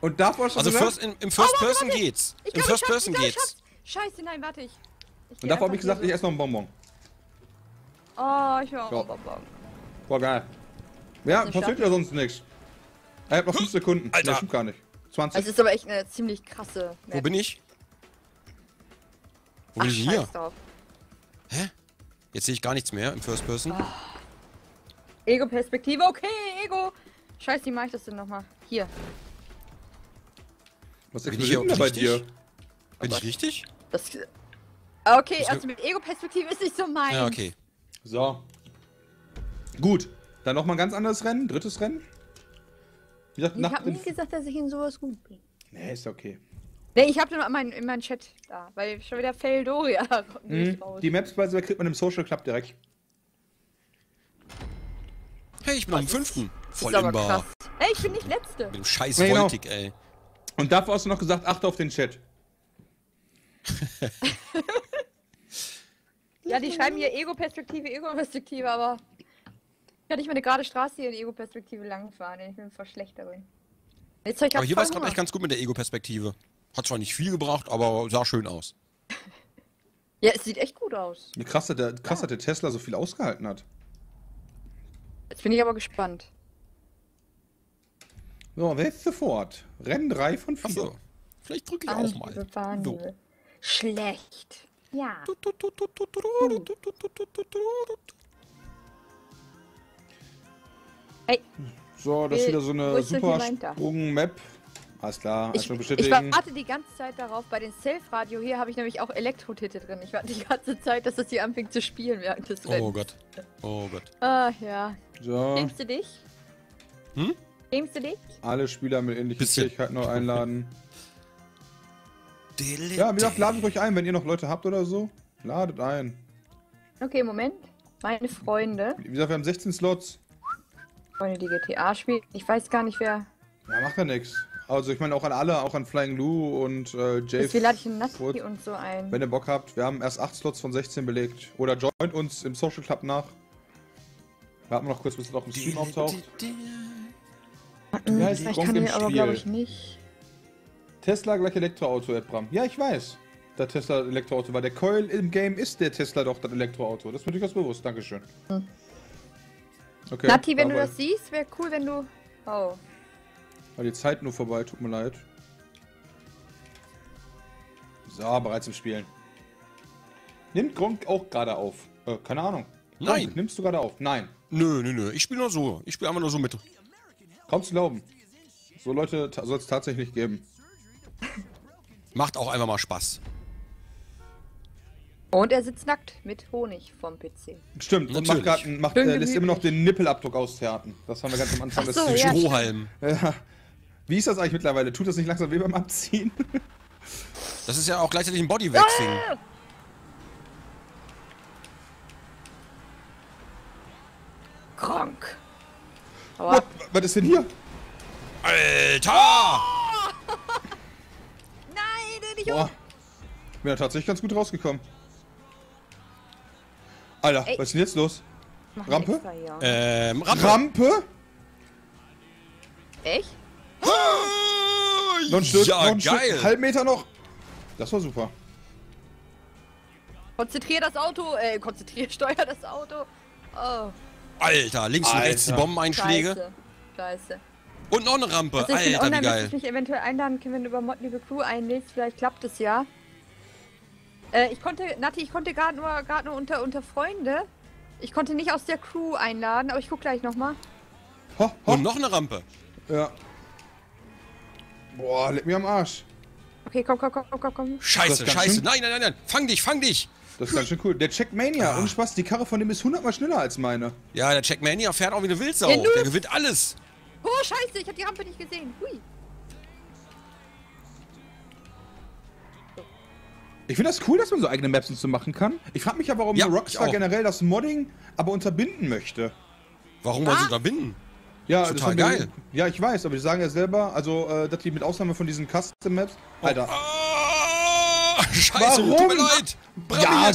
Und davor hast du gesagt... Also im First Person geht's. Im First Person geht's. Scheiße, nein, warte ich. Und davor habe ich gesagt, ich esse noch einen Bonbon. Oh, ich will auch einen Bonbon. Boah, geil. Ja, passiert ja sonst nichts. Ich hab noch 5 Sekunden. Alter. Das stimmt gar nicht. 20. Es ist aber echt eine ziemlich krasse Map. Wo bin ich? Wo bin ich hier? Hä? Jetzt sehe ich gar nichts mehr im First Person. Oh. Ego-Perspektive. Okay, Ego. Scheiße, wie mache ich das denn nochmal? Hier. Was ist denn da bei dir? Bin ich richtig? Das, okay, also mit Ego-Perspektive ist nicht so mein. Ja, okay. So. Gut. Dann nochmal ein ganz anderes Rennen. Drittes Rennen. Wie gesagt, ich hab nie gesagt, dass ich in sowas gut bin. Nee, ist okay. Nee, ich hab nur in meinem Chat da, weil schon wieder Feldoria raus. Die Maps kriegt man im Social Club direkt. Hey, ich bin am 5. Voll im Bar. Ey, ich bin nicht Letzte. Mit dem scheiß Voltik, ey. Und davor hast du noch gesagt, achte auf den Chat. Ja, die schreiben hier Ego-Perspektive, Ego-Perspektive, aber... Kann ich mir eine gerade Straße hier in Ego-Perspektive langfahren, denn ich bin voll schlecht darin. Aber hier war es gerade echt ganz gut mit der Ego-Perspektive. Hat zwar nicht viel gebracht, aber sah schön aus. Ja, es sieht echt gut aus. Krass, dass der Tesla so viel ausgehalten hat. Jetzt bin ich aber gespannt. So, wer ist sofort? Rennen 3 von 4. Achso. Vielleicht drücke ich auch mal. So. Schlecht. Ja. Ey. So, das ist wieder so eine super Sprung-Map. Alles klar, ich warte die ganze Zeit darauf, bei den Self-Radio hier habe ich nämlich auch Elektro-Titel drin. Ich warte die ganze Zeit, dass das hier anfängt zu spielen während des Rennens. Oh Gott, oh Gott. Ach ja. So. Schämst du dich? Hm? Schämst du dich? Alle Spieler mit ähnlichen Fähigkeiten noch einladen. Ja, wie gesagt, ladet euch ein, wenn ihr noch Leute habt oder so. Ladet ein. Okay, Moment. Meine Freunde. Wie gesagt, wir haben 16 Slots. Freunde, die GTA spielen. Ich weiß gar nicht, wer... Ja, macht ja nichts. Also ich meine auch an alle, auch an Flying Lou und J-Furz. Wie lade ich den Natti und so ein? Wenn ihr Bock habt, wir haben erst 8 Slots von 16 belegt. Oder joint uns im Social Club nach. Warten wir noch kurz, bis es auf dem Stream auftaucht. Ja, ich kann den aber, glaube ich, nicht. Tesla gleich Elektroauto, Edbram. Ja, ich weiß, der Tesla Elektroauto war. Der Coil im Game ist der Tesla doch das Elektroauto. Das ist mir durchaus bewusst, dankeschön. Hm. Okay, Natti, wenn du das siehst, wäre cool, wenn du... Oh. War die Zeit nur vorbei, tut mir leid. So, bereits im Spielen. Nimmt Gronkh auch gerade auf? Keine Ahnung. Nein. Gronkh, nimmst du gerade auf? Nein. Nö, nö, nö. Ich spiele nur so. Ich spiele einfach nur so mit. Kaum zu glauben. So Leute soll es tatsächlich geben. Macht auch einfach mal Spaß. Und er sitzt nackt mit Honig vom PC. Stimmt, und macht lässt immer noch den Nippelabdruck aushärten. Das haben wir ganz am Anfang. Das ist ein Strohhalm. Ja. Wie ist das eigentlich mittlerweile? Tut das nicht langsam weh beim Abziehen? Das ist ja auch gleichzeitig ein Bodywexing. Ah! Gronkh. Was ist denn hier? Alter! Oh! Nein, der nicht um. Bin ja tatsächlich ganz gut rausgekommen. Alter, was ist denn jetzt los? Rampe? Extra, ja. Rampe? Rampe? Echt? Ah! Noch ein Stück, ja, noch ein Stück. Halb Meter noch. Das war super. Konzentrier das Auto. Steuer das Auto. Oh. Alter, links und rechts die Bombeneinschläge. Scheiße. Scheiße. Und noch eine Rampe. Also ich Alter, wie geil. Ich mich eventuell einladen können, wenn du über Mod Liebe Crew einlädst. Vielleicht klappt es ja. Ich konnte, Natti, ich konnte gerade nur unter Freunde. Ich konnte nicht aus der Crew einladen, aber ich guck gleich nochmal. Und noch eine Rampe. Ja. Boah, leck mir am Arsch. Okay, komm. Scheiße. Nein. Fang dich. Das ist ganz schön cool. Der Checkmania, ohne Spaß, die Karre von dem ist 100-mal schneller als meine. Ja, der Checkmania fährt auch wie eine Wildsau. Ja, der gewinnt alles. Oh, scheiße, ich hab die Rampe nicht gesehen. Hui. Ich finde das cool, dass man so eigene Maps und so machen kann. Ich frage mich ja, warum Rockstar generell das Modding aber unterbinden möchte. Warum wollen sie unterbinden? Ja, das ist total geil. Ja, ich weiß, aber die sagen ja selber, also, dass die mit Ausnahme von diesen Custom Maps... Alter. Oh, scheiße, warum? Tut mir leid.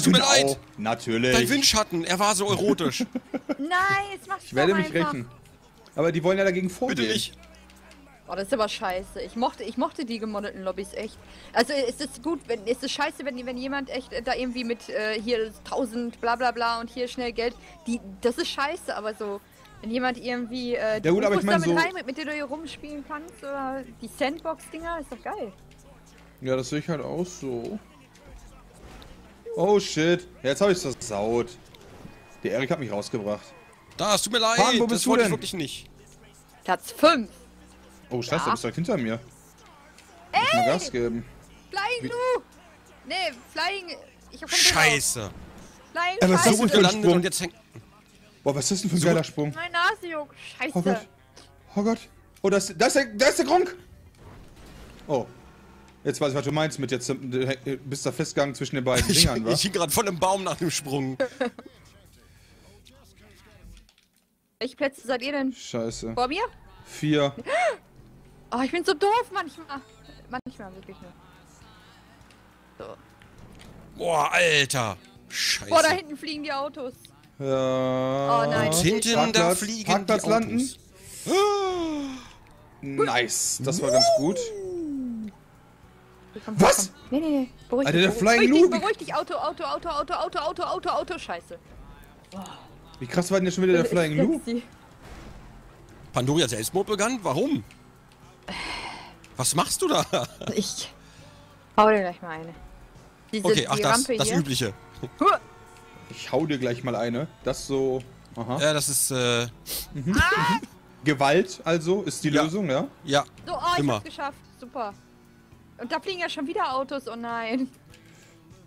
Tut mir leid. Natürlich. Dein Windschatten, er war so erotisch. Nein, es macht Spaß. Ich werde mich rächen. Aber die wollen ja dagegen vorgehen. Bitte nicht. Oh, das ist aber scheiße. Ich mochte die gemoddeten Lobbys echt. Also ist es gut, ist es scheiße, wenn jemand echt da irgendwie mit hier 1000 bla bla bla und hier schnell Geld, das ist scheiße, aber so, wenn jemand irgendwie die Rufus damit rein, mit der du hier rumspielen kannst, oder die Sandbox-Dinger, ist doch geil. Ja, das sehe ich halt auch so. Oh shit, jetzt habe ich das versaut. Der Erik hat mich rausgebracht. Da, es tut mir leid, Pan, wo bist das wollte ich wirklich nicht. Platz 5. Oh, scheiße, du bist direkt hinter mir. Ey! Muss mal Gas geben. Flying Lou! Nee, Flying... Ich hab scheiße! Flying Lou! Er ist so gut gelandet und jetzt hängt... Boah, was ist denn für ein geiler Sprung? Mein Nase juckt. Scheiße! Oh Gott! Oh Gott! Oh, da ist der Gronkh! Oh. Jetzt weiß ich, was du meinst mit jetzt... Bist da festgegangen zwischen den beiden Dingern, wa? Ich hing gerade voll im Baum nach dem Sprung. Welche Plätze seid ihr denn? Scheiße. Vor mir? 4. Oh, ich bin so doof manchmal. Manchmal, wirklich nur. So. Boah, Alter. Scheiße. Boah, da hinten fliegen die Autos. Ja. Oh nein. Und hinten Parkplatz, da fliegen Parkplatz die landen. Autos. Nice. Das war ganz gut. Was? Nee. Beruhig dich. Beruhig dich. Auto. Scheiße. Oh. Wie krass war denn jetzt schon wieder der Flying Lou? Pandorya Selbstmord begann? Warum? Was machst du da? Ich hau dir gleich mal eine. Die Rampe hier. Übliche. Ich hau dir gleich mal eine. Das so... Aha. Ja, das ist... Gewalt also ist die Lösung, ja? Ja, so, ich hab's geschafft. Super. Und da fliegen ja schon wieder Autos. Oh nein.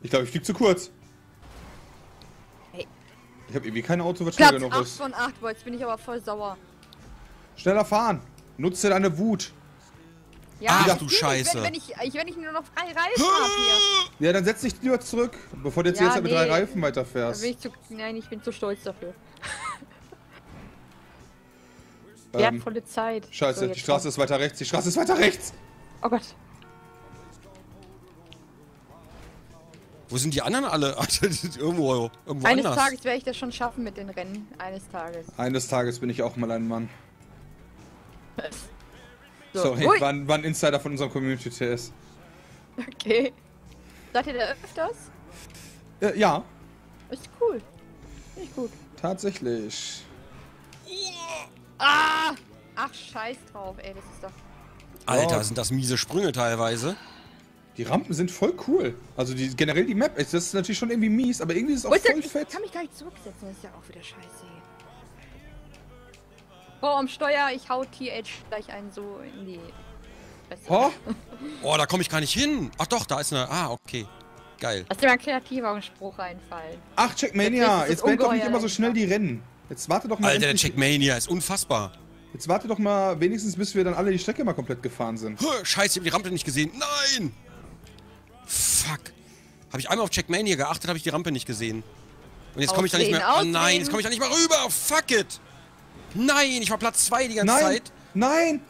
Ich glaube, ich flieg zu kurz. Hey. Ich hab irgendwie kein Auto, was schneller genug ist. Platz 8 von 8, boah, jetzt bin ich aber voll sauer. Schneller fahren. Nutze deine Wut. Ja, ach du Scheiße. Wenn ich nur noch 3 Reifen hab hier. Ja, dann setz dich lieber zurück, bevor du jetzt mit 3 Reifen weiterfährst. Nein, ich bin zu stolz dafür. Wertvolle Zeit. Scheiße, so, die Straße ist weiter rechts, Oh Gott. Wo sind die anderen alle? Irgendwo eines anders. Tages werde ich das schon schaffen mit den Rennen. Eines Tages. Eines Tages bin ich auch mal ein Mann. So. Sorry, war ein Insider von unserem Community-TS. Okay. Seid ihr da öfters? Ja. Ist cool. Nicht gut. Tatsächlich. Ah! Ach, scheiß drauf, ey, das ist doch... Alter, sind das miese Sprünge teilweise. Die Rampen sind voll cool. Also generell die Map, das ist natürlich schon irgendwie mies, aber irgendwie ist es auch voll fett. Ich kann mich gar nicht zurücksetzen, das ist ja auch wieder scheiße. Oh, am Steuer, ich hau TH gleich einen so in die... Oh? Oh, da komme ich gar nicht hin. Ach doch, da ist eine... Ah, okay. Geil. Lass dir mal kreativ auf den Spruch einfallen. Ach, Checkmania, jetzt werden doch nicht immer so schnell die Rennen. Jetzt warte doch mal... Alter, der Checkmania ist unfassbar. Jetzt warte doch mal wenigstens, bis wir dann alle die Strecke mal komplett gefahren sind. Scheiße, ich hab die Rampe nicht gesehen. Nein! Fuck. Habe ich einmal auf Checkmania geachtet, habe ich die Rampe nicht gesehen. Und jetzt komme ich da nicht mehr... Oh nein, jetzt komme ich da nicht mehr rüber. Fuck it! Nein, ich war Platz 2 die ganze Zeit. Nein!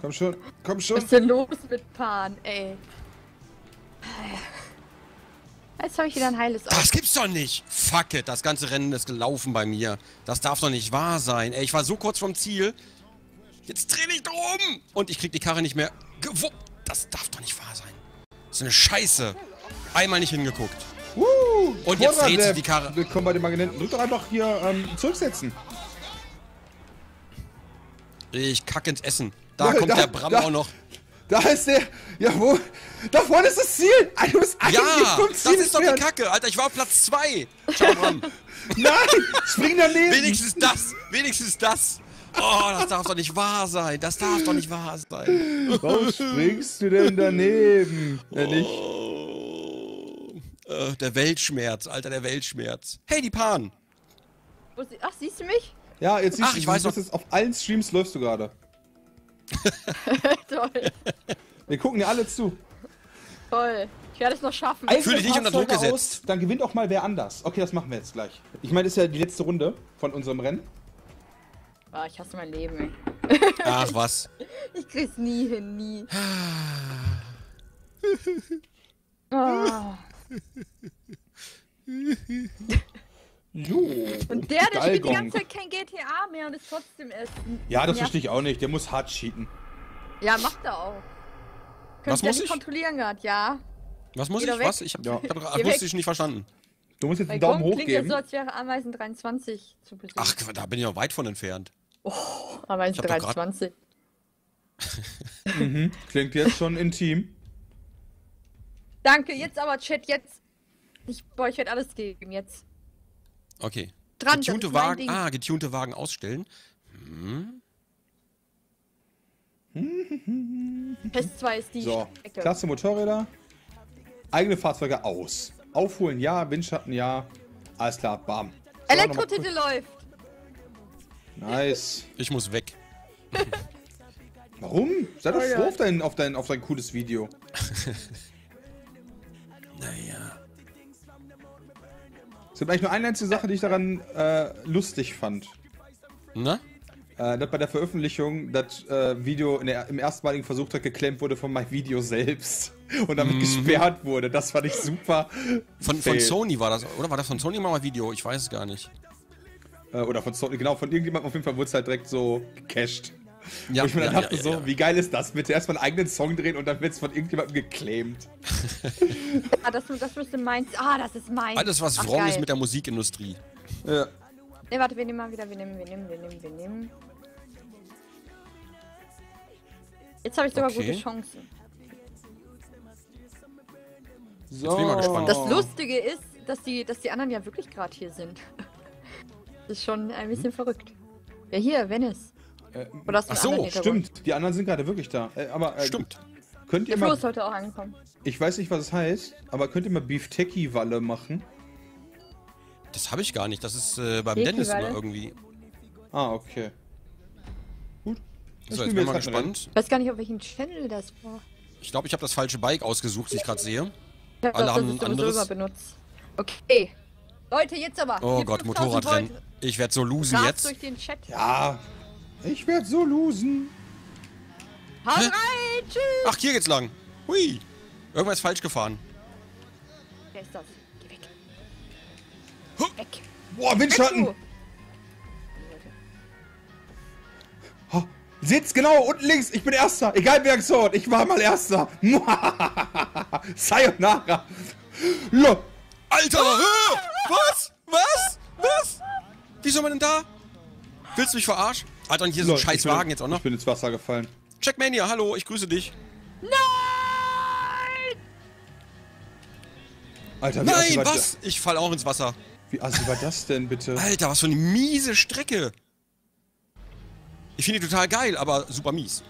Komm schon. Was ist denn los mit Pan, ey? Jetzt habe ich wieder ein heiles Auto. Das gibt's doch nicht! Fuck it, das ganze Rennen ist gelaufen bei mir. Das darf doch nicht wahr sein. Ey, ich war so kurz vom Ziel. Jetzt dreh dich drum! Und ich krieg die Karre nicht mehr gewuppt. Das darf doch nicht wahr sein. Das ist eine Scheiße. Einmal nicht hingeguckt. Und jetzt dreht sich die Karre. Willkommen bei den Magneten. Drück doch einfach hier zurücksetzen. Ich kacke ins Essen. Da kommt der Bram auch noch. Da ist der. Jawohl. Da vorne ist das Ziel. Du bist eigentlich vom Ziel. Das ist doch die Kacke. Alter, ich war auf Platz 2. Ciao, Bram. Nein, spring daneben. Wenigstens das. Oh, das darf doch nicht wahr sein. Das darf doch nicht wahr sein. Warum springst du denn daneben? Ja, nicht. Der Weltschmerz, Alter, der Weltschmerz. Hey, die Pan. Ach, siehst du mich? Ja, jetzt siehst du, ich weiß, auf allen Streams läufst du gerade. Toll. Wir gucken dir alle zu. Toll. Ich werde es noch schaffen. Ich fühle dich nicht unter Druck gesetzt. Aus, dann gewinnt auch mal wer anders. Okay, das machen wir jetzt gleich. Ich meine, das ist ja die letzte Runde von unserem Rennen. Oh, ich hasse mein Leben. Ey. Ach was. Ich krieg's nie hin, nie. Oh. Jo, und der spielt die ganze Zeit kein GTA mehr und ist trotzdem Essen. Ja, das verstehe ich auch nicht. Der muss hart cheaten. Ja, macht er auch. Könnt ihr nicht kontrollieren gerade, ja. Was muss ich? Was? Ich habe akustisch nicht verstanden. Du musst jetzt einen Daumen hoch geben. Klingt ja so, als wäre Ameisen 23 zu besiegen. Ach, da bin ich noch weit von entfernt. Oh, Ameisen 23. Mhm, klingt jetzt schon intim. Danke, jetzt aber Chat, jetzt. Boah, ich werde alles geben, jetzt. Okay. Dran, getunte Wagen, getunte Wagen ausstellen. Hm. Test 2 ist die Strecke. Klasse Motorräder. Eigene Fahrzeuge aus. Aufholen ja, Windschatten ja. Alles klar, bam. So, Elektrotitel läuft. Nice. Ich muss weg. Warum? Sei doch froh auf dein cooles Video. Naja. Es gibt eigentlich nur eine einzige Sache, die ich daran lustig fand. Na? Dass bei der Veröffentlichung das Video im erstmaligen Versuch geklemmt wurde von meinem Video selbst und damit gesperrt wurde. Das fand ich super. Von Sony war das, oder? War das von Sony mal ein Video? Ich weiß es gar nicht. Oder von Sony, genau, von irgendjemandem. Auf jeden Fall wurde es halt direkt so gecached. Ja, wo ich mir dann dachte, so, wie geil ist das? Bitte erstmal einen eigenen Song drehen und dann wird es von irgendjemandem geclaimt. Ah, das müsste meins. Ah, das ist meins. Alles, was wrong ist mit der Musikindustrie. Ja. Ne, warte, wir nehmen mal wieder, wir nehmen. Jetzt habe ich sogar gute Chancen. So. Jetzt bin ich mal gespannt. Das Lustige ist, dass die anderen ja wirklich gerade hier sind. Das ist schon ein bisschen verrückt. Ja, hier, Venice. Ach so, stimmt. Die anderen sind gerade wirklich da. Stimmt. Könnt ihr mal, heute auch angekommen. Ich weiß nicht, was es heißt, aber könnt ihr mal Beeftecky-Walle machen? Das habe ich gar nicht. Das ist beim Dennis immer irgendwie. Ah, okay. Gut. So, jetzt bin ich mal gespannt. Ich weiß gar nicht, auf welchem Channel das war. Ich glaube, ich habe das falsche Bike ausgesucht, das ich gerade sehe. Alle haben ein anderes. Okay. Leute, jetzt aber. Oh Gott, Motorradrennen. Ich werde so losen jetzt. Durch den Chat. Ja. Ich werde so losen. Hau rein, tschüss. Ach, hier geht's lang. Hui. Irgendwas falsch gefahren. Wer ist das? Geh weg. Huh. Weg. Boah, Windschatten. Weg, oh, sitz genau unten links. Ich bin Erster. Egal wer gesort. Ich war mal Erster. Sayonara. Alter. Was? Wieso man denn da? Willst du mich verarschen? Alter, und hier so ein scheiß Wagen jetzt auch noch. Ich bin ins Wasser gefallen. Checkmania, hallo, ich grüße dich. Nein! Alter, nein, was? Ich fall auch ins Wasser. Wie assi war das denn bitte? Alter, was für eine miese Strecke. Ich finde die total geil, aber super mies.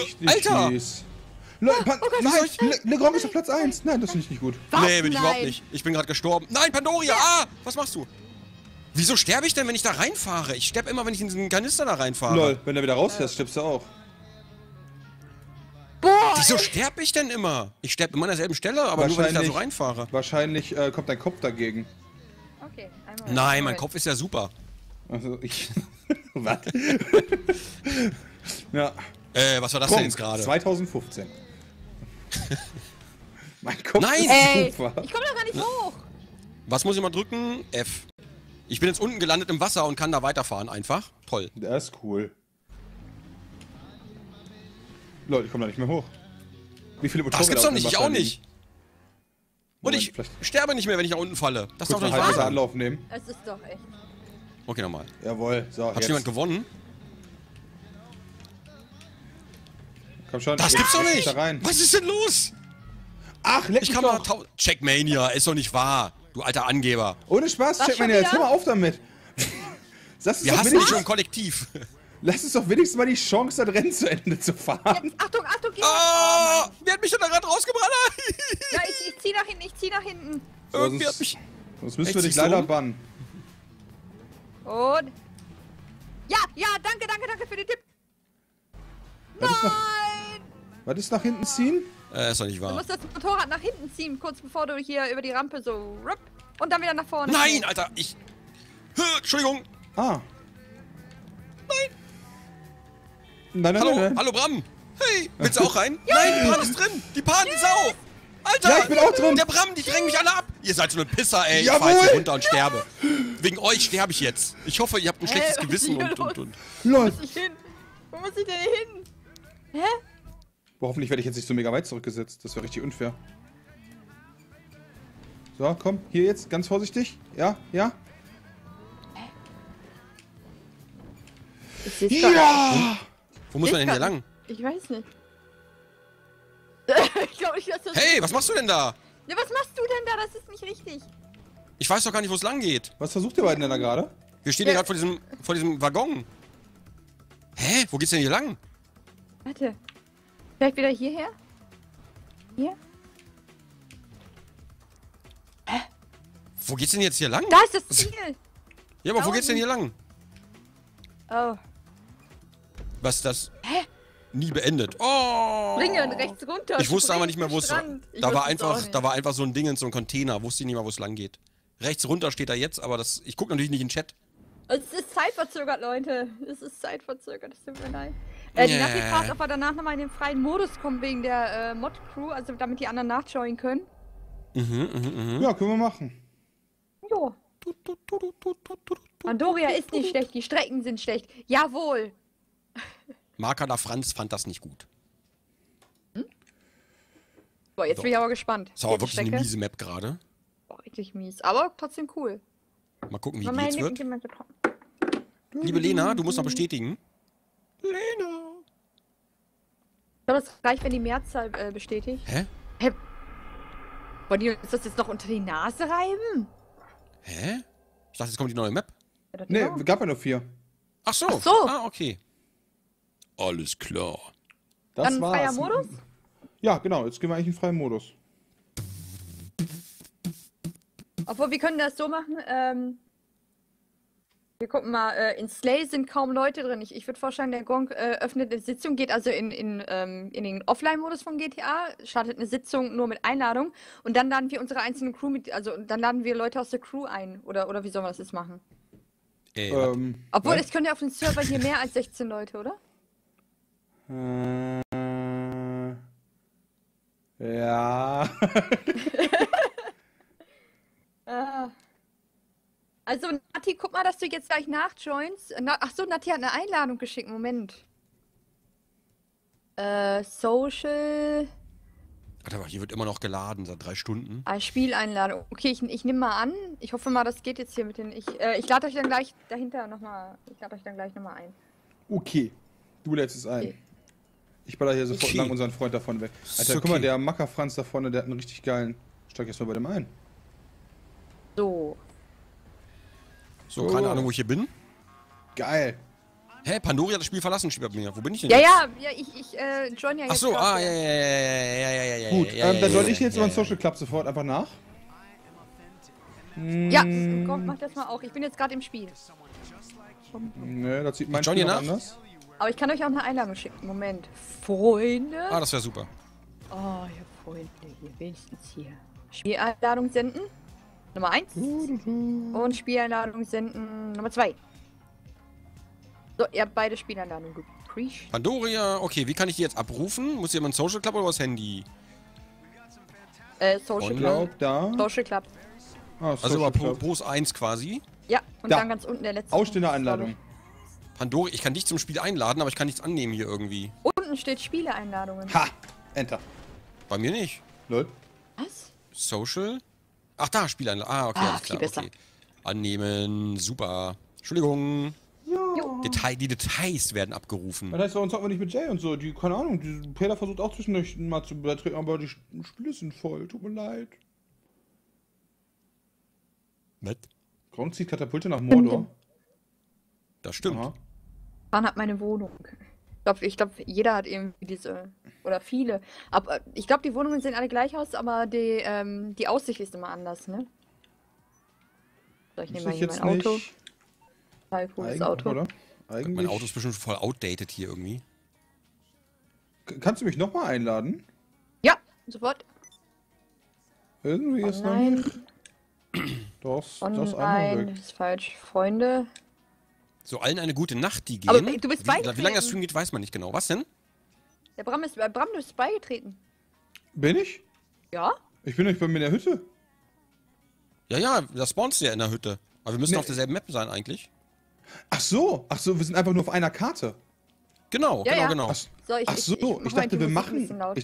Richtig Alter! Mies. Nein, LeGronkh ist auf Platz 1. Nein, das finde ich nicht gut. Nee, bin ich überhaupt nicht. Ich bin gerade gestorben. Nein, Pandorya, ah! Was machst du? Wieso sterbe ich denn, wenn ich da reinfahre? Ich sterbe immer, wenn ich in diesen Kanister da reinfahre. Lol, wenn er wieder rausfährst, stirbst du auch. Boah! Wieso sterbe ich denn immer? Ich sterbe immer an derselben Stelle, aber nur, wenn ich da so reinfahre. Wahrscheinlich kommt dein Kopf dagegen. Okay, einmal. Nein, mein Kopf ist ja super. Also ich... Was? Ja. Was war das denn jetzt gerade? 2015. Mein Kopf ist super. Ich komme da gar nicht hoch. Was muss ich mal drücken? F. Ich bin jetzt unten gelandet im Wasser und kann da weiterfahren einfach. Toll. Das ist cool. Leute, ich komme da nicht mehr hoch. Wie viele Motorräder? Das gibt's doch nicht, ich auch nicht. Und ich sterbe nicht mehr, wenn ich da unten falle. Das darf doch nicht wahr sein. Anlauf nehmen. Es ist doch echt. Okay, nochmal. Jawohl. So, hat schon jemand gewonnen? Komm schon. Das gibt's doch nicht. Da rein. Was ist denn los? Ach, leck mich doch. Checkmania, ist doch nicht wahr. Du alter Angeber. Ohne Spaß, check mal, jetzt hör mal auf damit. Lass uns schon kollektiv. Lass uns doch wenigstens mal die Chance, das Rennen zu Ende zu fahren. Jetzt, Achtung, Achtung, geh! Oh, wer hat mich denn da gerade rausgebrannt? Ja, ich zieh nach hinten, ich zieh nach hinten. Irgendwie hat mich... Sonst müssen wir dich leider bannen. Und... Ja, ja, danke, danke, danke für den Tipp. Nein! Was ist nach hinten ziehen? Ist doch nicht wahr. Du musst das Motorrad nach hinten ziehen, kurz bevor du hier über die Rampe so... Rup, und dann wieder nach vorne. Nein, Alter, ich... Entschuldigung. Ah. Nein. Nein, nein, hallo, nein, nein. Hallo Bram! Hey! Willst du auch rein? Nein, die Pan ist drin! Die Pan ist auf! Alter! Ja, ich bin auch drin! Der Bram, die drängen mich alle ab! Ihr seid so eine Pisser, ey! Jawohl. Ich fahr jetzt hier runter und sterbe! Wegen euch sterbe ich jetzt! Ich hoffe, ihr habt ein schlechtes Gewissen und. Leute! Wo muss ich hin? Wo muss ich denn hin? Hä? Boah, hoffentlich werde ich jetzt nicht so mega weit zurückgesetzt. Das wäre richtig unfair. So, komm, hier jetzt, ganz vorsichtig. Ja, ja. Ja! Wo muss man denn hier lang? Ich weiß nicht. Ich glaube, ich lasse das. Hey, was machst du denn da? Ja, was machst du denn da? Das ist nicht richtig. Ich weiß doch gar nicht, wo es lang geht. Was versucht ihr beiden denn da gerade? Wir stehen ja gerade vor diesem Waggon. Hä? Wo geht's denn hier lang? Warte. Vielleicht wieder hierher? Hier? Hä? Wo geht's denn jetzt hier lang? Da ist das Ziel. Ja, aber wo geht's denn hier lang? Oh. Was das? Hä? Nie beendet. Oh! Bringe ihn rechts runter. Ich wusste aber nicht mehr, wo es da war einfach so ein Ding in so einem Container, wusste ich nicht mehr, wo es lang geht. Rechts runter steht da jetzt, aber das ich gucke natürlich nicht in den Chat. Es ist zeitverzögert, Leute. Es ist zeitverzögert, das tut mir leid. Die Natti fragt, ob wir danach nochmal in den freien Modus kommen wegen der Mod-Crew, also damit die anderen nachjoinen können. Mhm, mhm, mhm. Ja, können wir machen. Jo. Pandorya ist nicht schlecht, die Strecken sind schlecht. Jawohl! Marker da Franz fand das nicht gut. Hm? Boah, jetzt bin ich aber gespannt. Das ist aber wirklich eine miese Map gerade. Boah, richtig mies, aber trotzdem cool. Mal gucken, wie die jetzt wird. Liebe Lena, du musst noch bestätigen. Lena! Ich glaube, das reicht, wenn die Mehrzahl bestätigt. Hä? Hä? Wollen die uns das jetzt noch unter die Nase reiben? Hä? Ich dachte, jetzt kommt die neue Map. Ne, gab ja nur 4. Ach so. Ach so. Ah, okay. Alles klar. Das dann war's. Freier Modus? Ja, genau. Jetzt gehen wir eigentlich in freien Modus. Obwohl, wir können das so machen. Wir gucken mal. In Slay sind kaum Leute drin. Ich würde vorschlagen, der Gronk öffnet eine Sitzung, geht also in den Offline-Modus von GTA, startet eine Sitzung nur mit Einladung und dann laden wir unsere einzelnen Crew mit, also dann laden wir Leute aus der Crew ein. Oder wie sollen wir das jetzt machen? Obwohl, es können ja auf dem Server hier mehr als 16 Leute, oder? Ja. Also, Natti, guck mal, dass du jetzt gleich nachjoinst. Achso, Natti hat eine Einladung geschickt. Moment. Social. Warte mal, hier wird immer noch geladen seit 3 Stunden. Ah, Spieleinladung. Okay, ich nehme mal an. Ich hoffe mal, das geht jetzt hier mit den. Ich lade euch dann gleich dahinter nochmal. Ich lade euch dann gleich nochmal ein. Okay. Du lädst es ein. Okay. Ich baller hier sofort lang unseren Freund davon weg. Alter, guck mal, der Macker Franz da vorne, der hat einen richtig geilen. Steig jetzt mal bei dem ein. So. So, keine Ahnung, wo ich hier bin. Geil. Hä, Pandorya hat das Spiel verlassen, steht bei mir. Wo bin ich denn jetzt? Ja, ich join ja jetzt. Achso, ja. Gut, dann soll ich jetzt über den Social Club sofort einfach nach. Ja, komm, mach das mal auch. Ich bin jetzt gerade im Spiel. Ne, das sieht mein Spiel noch anders. Aber ich kann euch auch eine Einladung schicken. Moment. Freunde? Ah, das wäre super. Oh, ja, Freunde, hier wenigstens hier. Spieleinladung senden. Nummer 1. Und Spieleinladung senden Nummer 2. So, ihr habt beide Spieleinladungen. Pandorya, okay, wie kann ich die jetzt abrufen? Muss jemand Social Club oder was Handy? Social Club. Da. Social Club. Ah, Social Club. Also Post 1 quasi? Ja, und dann ganz unten der letzte. Ausstehende Einladung. Pandorya, ich kann dich zum Spiel einladen, aber ich kann nichts annehmen hier irgendwie. Unten steht Spieleeinladungen. Ha! Enter. Bei mir nicht. Lol. Was? Social? Ach da, Spieleinladungen. Ah, okay, alles klar. Okay. Annehmen, super. Entschuldigung. Jo. Die Details werden abgerufen. Das heißt, warum zocken wir nicht mit Jay und so? Die, keine Ahnung, die Peter versucht auch zwischendurch mal zu beitreten, aber die Spiele sind voll. Tut mir leid. Was? Gronk zieht Katapulte nach Mordor. Das stimmt. Aha. Man hat meine Wohnung. Ich glaube, jeder hat eben diese, oder viele. Aber ich glaube, die Wohnungen sehen alle gleich aus, aber die, die Aussicht ist immer anders, ne? So, ich nehme mal hier mein Auto. Cooles Auto. Oder? Eigentlich. Mein Auto ist bestimmt voll outdated hier irgendwie. Kannst du mich nochmal einladen? Ja, sofort. Irgendwie ist nein. Das andere ist falsch. Freunde. So, allen eine gute Nacht, die gehen. Aber du bist beigetreten. Wie lange das Stream geht, weiß man nicht genau. Was denn? Der Bram ist beigetreten. Bin ich? Ja. Ich bin nicht bei mir in der Hütte. Ja, ja, da spawnst du ja in der Hütte. Aber wir müssen auf derselben Map sein eigentlich. Ach so, wir sind einfach nur auf einer Karte. Genau, ja, genau. Ich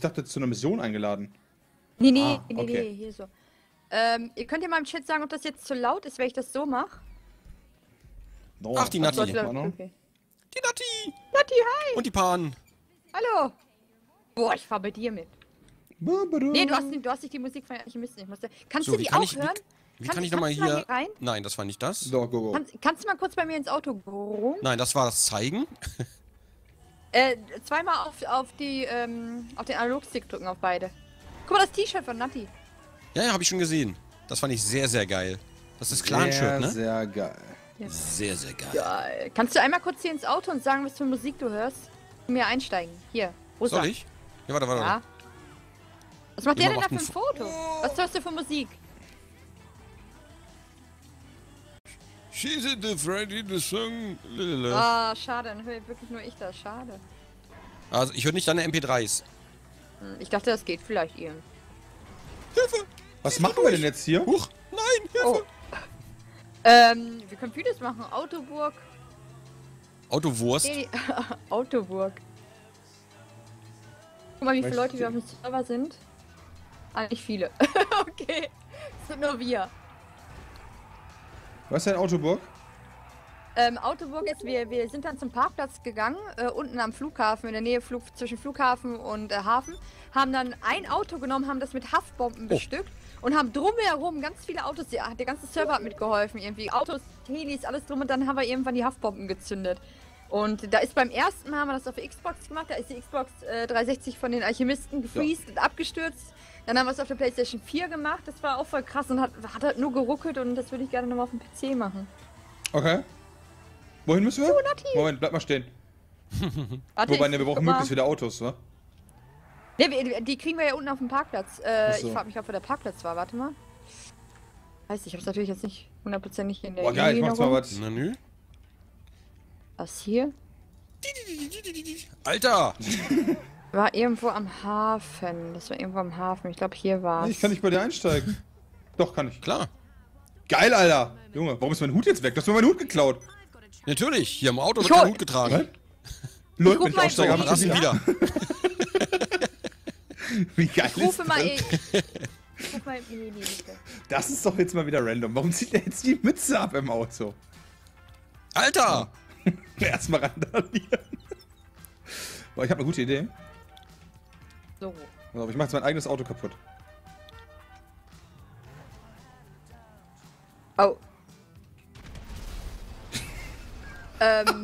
dachte, zu einer Mission eingeladen. Nee, hier so. Ihr könnt ja mal im Chat sagen, ob das jetzt zu laut ist, wenn ich das so mache. No, ach, die Natti. Okay. Die Natti! Natti, hi! Und die Pan. Hallo! Boah, ich fahr bei dir mit. Nee, du hast nicht die Musik von Alchemisten. Kannst du die auch hören? Wie kann ich nochmal hier rein? Nein, das war nicht das. So, go, go. Kannst du mal kurz bei mir ins Auto gehen? Nein, das war das Zeigen. Zweimal auf den Analogstick drücken, auf beide. Guck mal, das T-Shirt von Natti. Ja, habe ich schon gesehen. Das fand ich sehr, sehr geil. Das ist Clan-Shirt, ne? Sehr geil. Ja. Sehr, sehr geil. Ja, kannst du einmal kurz hier ins Auto und sagen, was für Musik du hörst? Mit mir einsteigen. Hier. Rosa. Soll ich? Ja, warte, warte. Ja. Was macht der denn da für ein Foto? Was hörst du für Musik? She's in the Freddy, the song. Ah, oh, schade. Dann höre wirklich nur ich das. Schade. Also, ich höre nicht deine MP3s. Ich dachte, das geht vielleicht ihr. Hilfe! Was machen wir denn jetzt hier? Huch! Nein, Hilfe! Oh. Wir können vieles machen. Autoburg. Autowurst. Hey, Autoburg. Guck mal, wie viele Leute wir auf dem Server sind. Eigentlich viele. Okay. Das sind nur wir. Was ist denn Autoburg? Autoburg ist, wir sind dann zum Parkplatz gegangen, unten am Flughafen, in der Nähe zwischen Flughafen und Hafen, haben dann ein Auto genommen, haben das mit Haftbomben bestückt und haben drumherum ganz viele Autos, der ganze Server hat mitgeholfen irgendwie, Autos, Helis, alles drum und dann haben wir irgendwann die Haftbomben gezündet. Und da ist beim ersten Mal, haben wir das auf der Xbox gemacht, da ist die Xbox 360 von den Alchemisten gefreezed und abgestürzt. Dann haben wir es auf der Playstation 4 gemacht, das war auch voll krass und hat halt nur geruckelt und das würde ich gerne nochmal auf dem PC machen. Okay. Wohin müssen wir? Oh, Natti. Moment, bleib mal stehen. Wobei, ne, wir brauchen möglichst viele Autos, ne? Ne, die kriegen wir ja unten auf dem Parkplatz. Ich frag mich, ob der Parkplatz war, warte mal. Weiß nicht, ich hab's natürlich jetzt nicht hundertprozentig in der Boah, geil, ich mach's mal was. Menü. Was hier? Alter! War irgendwo am Hafen. Das war irgendwo am Hafen. Ich glaube, hier war's. Nee, ich kann nicht bei dir einsteigen. Doch, kann ich. Klar. Geil, Alter! Junge, warum ist mein Hut jetzt weg? Du hast mir meinen Hut geklaut. Natürlich, hier im Auto wird kein Hut getragen. Leute, wenn ich aussteige, haben wir wieder. Wie geil ist das? Ich rufe mal Emily, bitte. Das ist doch jetzt mal wieder random. Warum zieht der jetzt die Mütze ab im Auto? Alter! Erstmal randalieren. Boah, ich habe eine gute Idee. So. Also, ich mache jetzt mein eigenes Auto kaputt. Oh. Das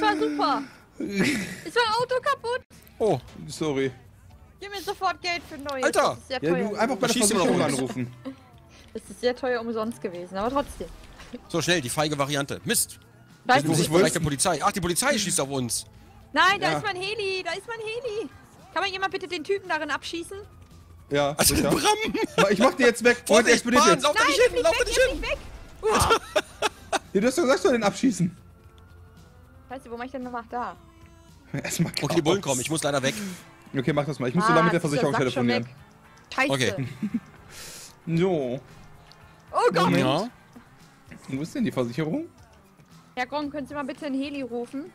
war super. Ist mein Auto kaputt? Oh, sorry. Gib mir sofort Geld für neues. Alter! Das ist sehr teuer. Ja, du einfach bei der Versicherung anrufen. Das ist sehr teuer umsonst gewesen, aber trotzdem. So schnell, die feige Variante. Mist. Weißt du, ich vielleicht der Polizei. Ach, die Polizei schießt auf uns. Nein, da ist mein Heli. Da ist mein Heli. Kann man jemand bitte den Typen darin abschießen? Ja. Also sicher. Bram. Ich mach dir jetzt weg. Freunde, explodiert jetzt. Lauf da nicht hin. Lauf da nicht hin. Du hast doch gesagt, du den abschießen. Weißt du, wo mach ich denn noch da? Erstmal okay, die Bullen kommen, ich muss leider weg. Okay, mach das mal. Ich muss so lange mit der Versicherung telefonieren. Scheiße. Okay. So. Oh Gott! Ja. Wo ist denn die Versicherung? Herr Gronk, können Sie mal bitte einen Heli rufen?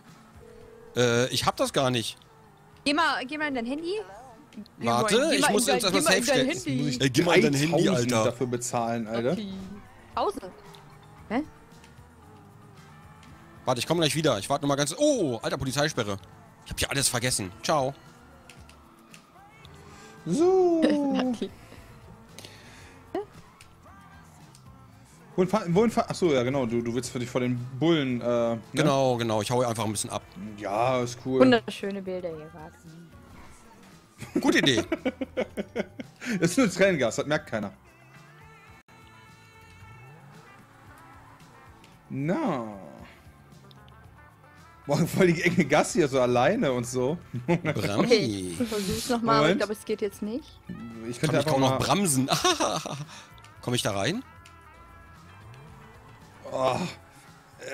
Ich hab das gar nicht. Geh mal in dein Handy. Warte, ich muss jetzt erstmal safe stellen. Geh mal in dein Handy, Alter. Dafür bezahlen, Alter. Okay. Hä? Warte, ich komme gleich wieder. Ich warte nochmal ganz... Oh, alter Polizeisperre. Ich hab hier alles vergessen. Ciao. So. Achso, ja genau, du willst für dich vor den Bullen, ne? Genau, genau, ich hau einfach ein bisschen ab. Ja, ist cool. Wunderschöne Bilder hier gerade. Gute Idee. Das ist nur Tränengas, das merkt keiner. Na. Boah, voll die enge Gasse hier so alleine und so. Okay, versuch's nochmal, aber ich glaube, es geht jetzt nicht. Ich könnte einfach noch bremsen. Komme ich da rein? Oh,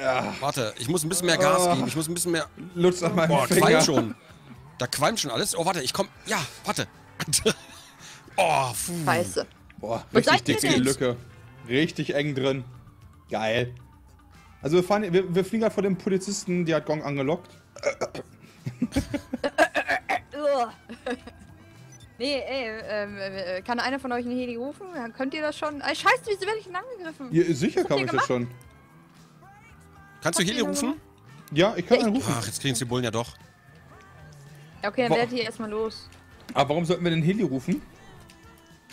ja. Warte, ich muss ein bisschen mehr Gas geben. Ich muss ein bisschen mehr. Lutz an meinem Finger. Qualmt schon. Da qualmt schon alles. Oh, warte, ich komm. Ja, warte. Oh, pfuh. Scheiße. Boah, richtig dicke Lücke. Richtig eng drin. Geil. Also wir fliegen halt vor dem Polizisten, die hat Gong angelockt. Nee, ey, kann einer von euch einen Heli rufen? Könnt ihr das schon? Scheiße, wieso werde ich denn angegriffen? Ja, sicher kann ich das schon. Kannst du Heli rufen? Ja, ich kann einen rufen. Ach, jetzt kriegen sie die Bullen ja doch. Okay, dann werdet ihr erstmal los. Aber warum sollten wir den Heli rufen?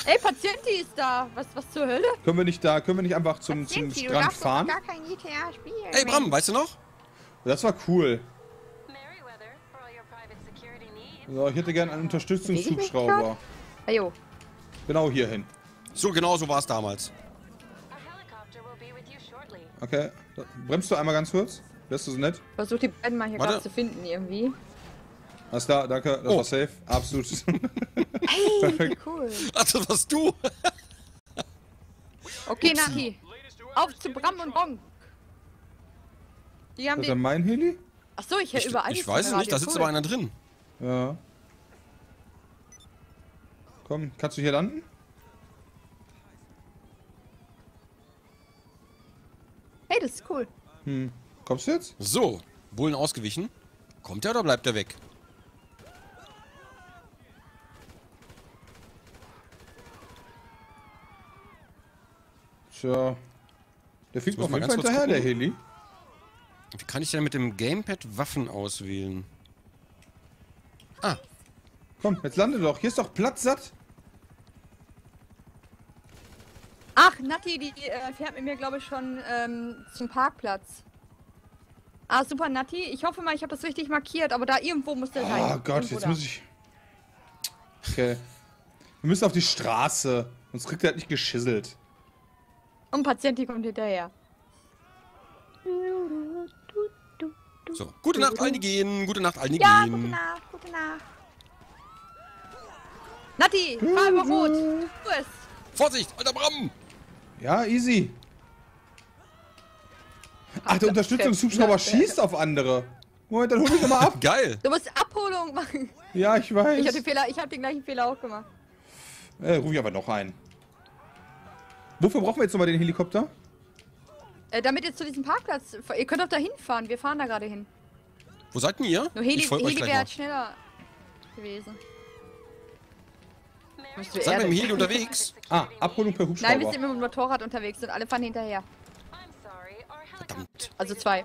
Ey, Patienti ist da! Was zur Hölle? Können wir nicht da, können wir nicht einfach zum Strand fahren? Gar kein GTA spielen. Ey, Bram, weißt du noch? Das war cool. So, ich hätte gerne einen Unterstützungshubschrauber. Ah, jo. Genau hier hin. So, genau so war es damals. Okay, bremst du einmal ganz kurz? Wärst du so nett? Versuch die beiden mal hier gerade zu finden irgendwie. Alles klar, danke, das war safe. Absolut. Hey, cool. Ach, das warst du. Okay, Natti. Auf zu Bram und Bong. Die haben das ist mein Heli? Achso, ich hätte überall. Ich weiß es nicht, da sitzt aber einer drin. Ja. Komm, kannst du hier landen? Hey, das ist cool. Hm. Kommst du jetzt? So, Bullen ausgewichen. Kommt er oder bleibt er weg? Tja. Der fliegt auf jeden Fall hinterher, der Heli. Wie kann ich denn mit dem Gamepad Waffen auswählen? Ah. Komm, jetzt lande doch. Hier ist doch Platz satt. Ach, Natti, die fährt mit mir, glaube ich, schon zum Parkplatz. Ah, super, Natti. Ich hoffe mal, ich habe das richtig markiert, aber da irgendwo muss der rein. Oh Gott, jetzt muss ich... Okay. Wir müssen auf die Straße. Sonst kriegt er halt nicht geschisselt. Und Patienti kommt hinterher. So, gute Nacht, allen die gehen. Gute Nacht, allen die gehen. Gute Nacht, gute Nacht. Natti, fahr über Rot. Du es. Vorsicht, alter Bram. Ja, easy. Ach, der Unterstützungshubschrauber schießt auf andere. Moment, dann hol ich nochmal ab. Geil. Du musst Abholung machen. Ja, ich weiß. Ich hab den gleichen Fehler auch gemacht. Ruf ich aber noch ein. Wofür brauchen wir jetzt nochmal den Helikopter? Damit jetzt zu diesem Parkplatz. Ihr könnt doch da hinfahren. Wir fahren da gerade hin. Wo seid denn ihr? Nur Heli wäre halt schneller gewesen. Seid ihr im Heli unterwegs? Ah, Abholung per Hubschrauber. Nein, wir sind mit dem Motorrad unterwegs und alle fahren hinterher. Verdammt. Also zwei.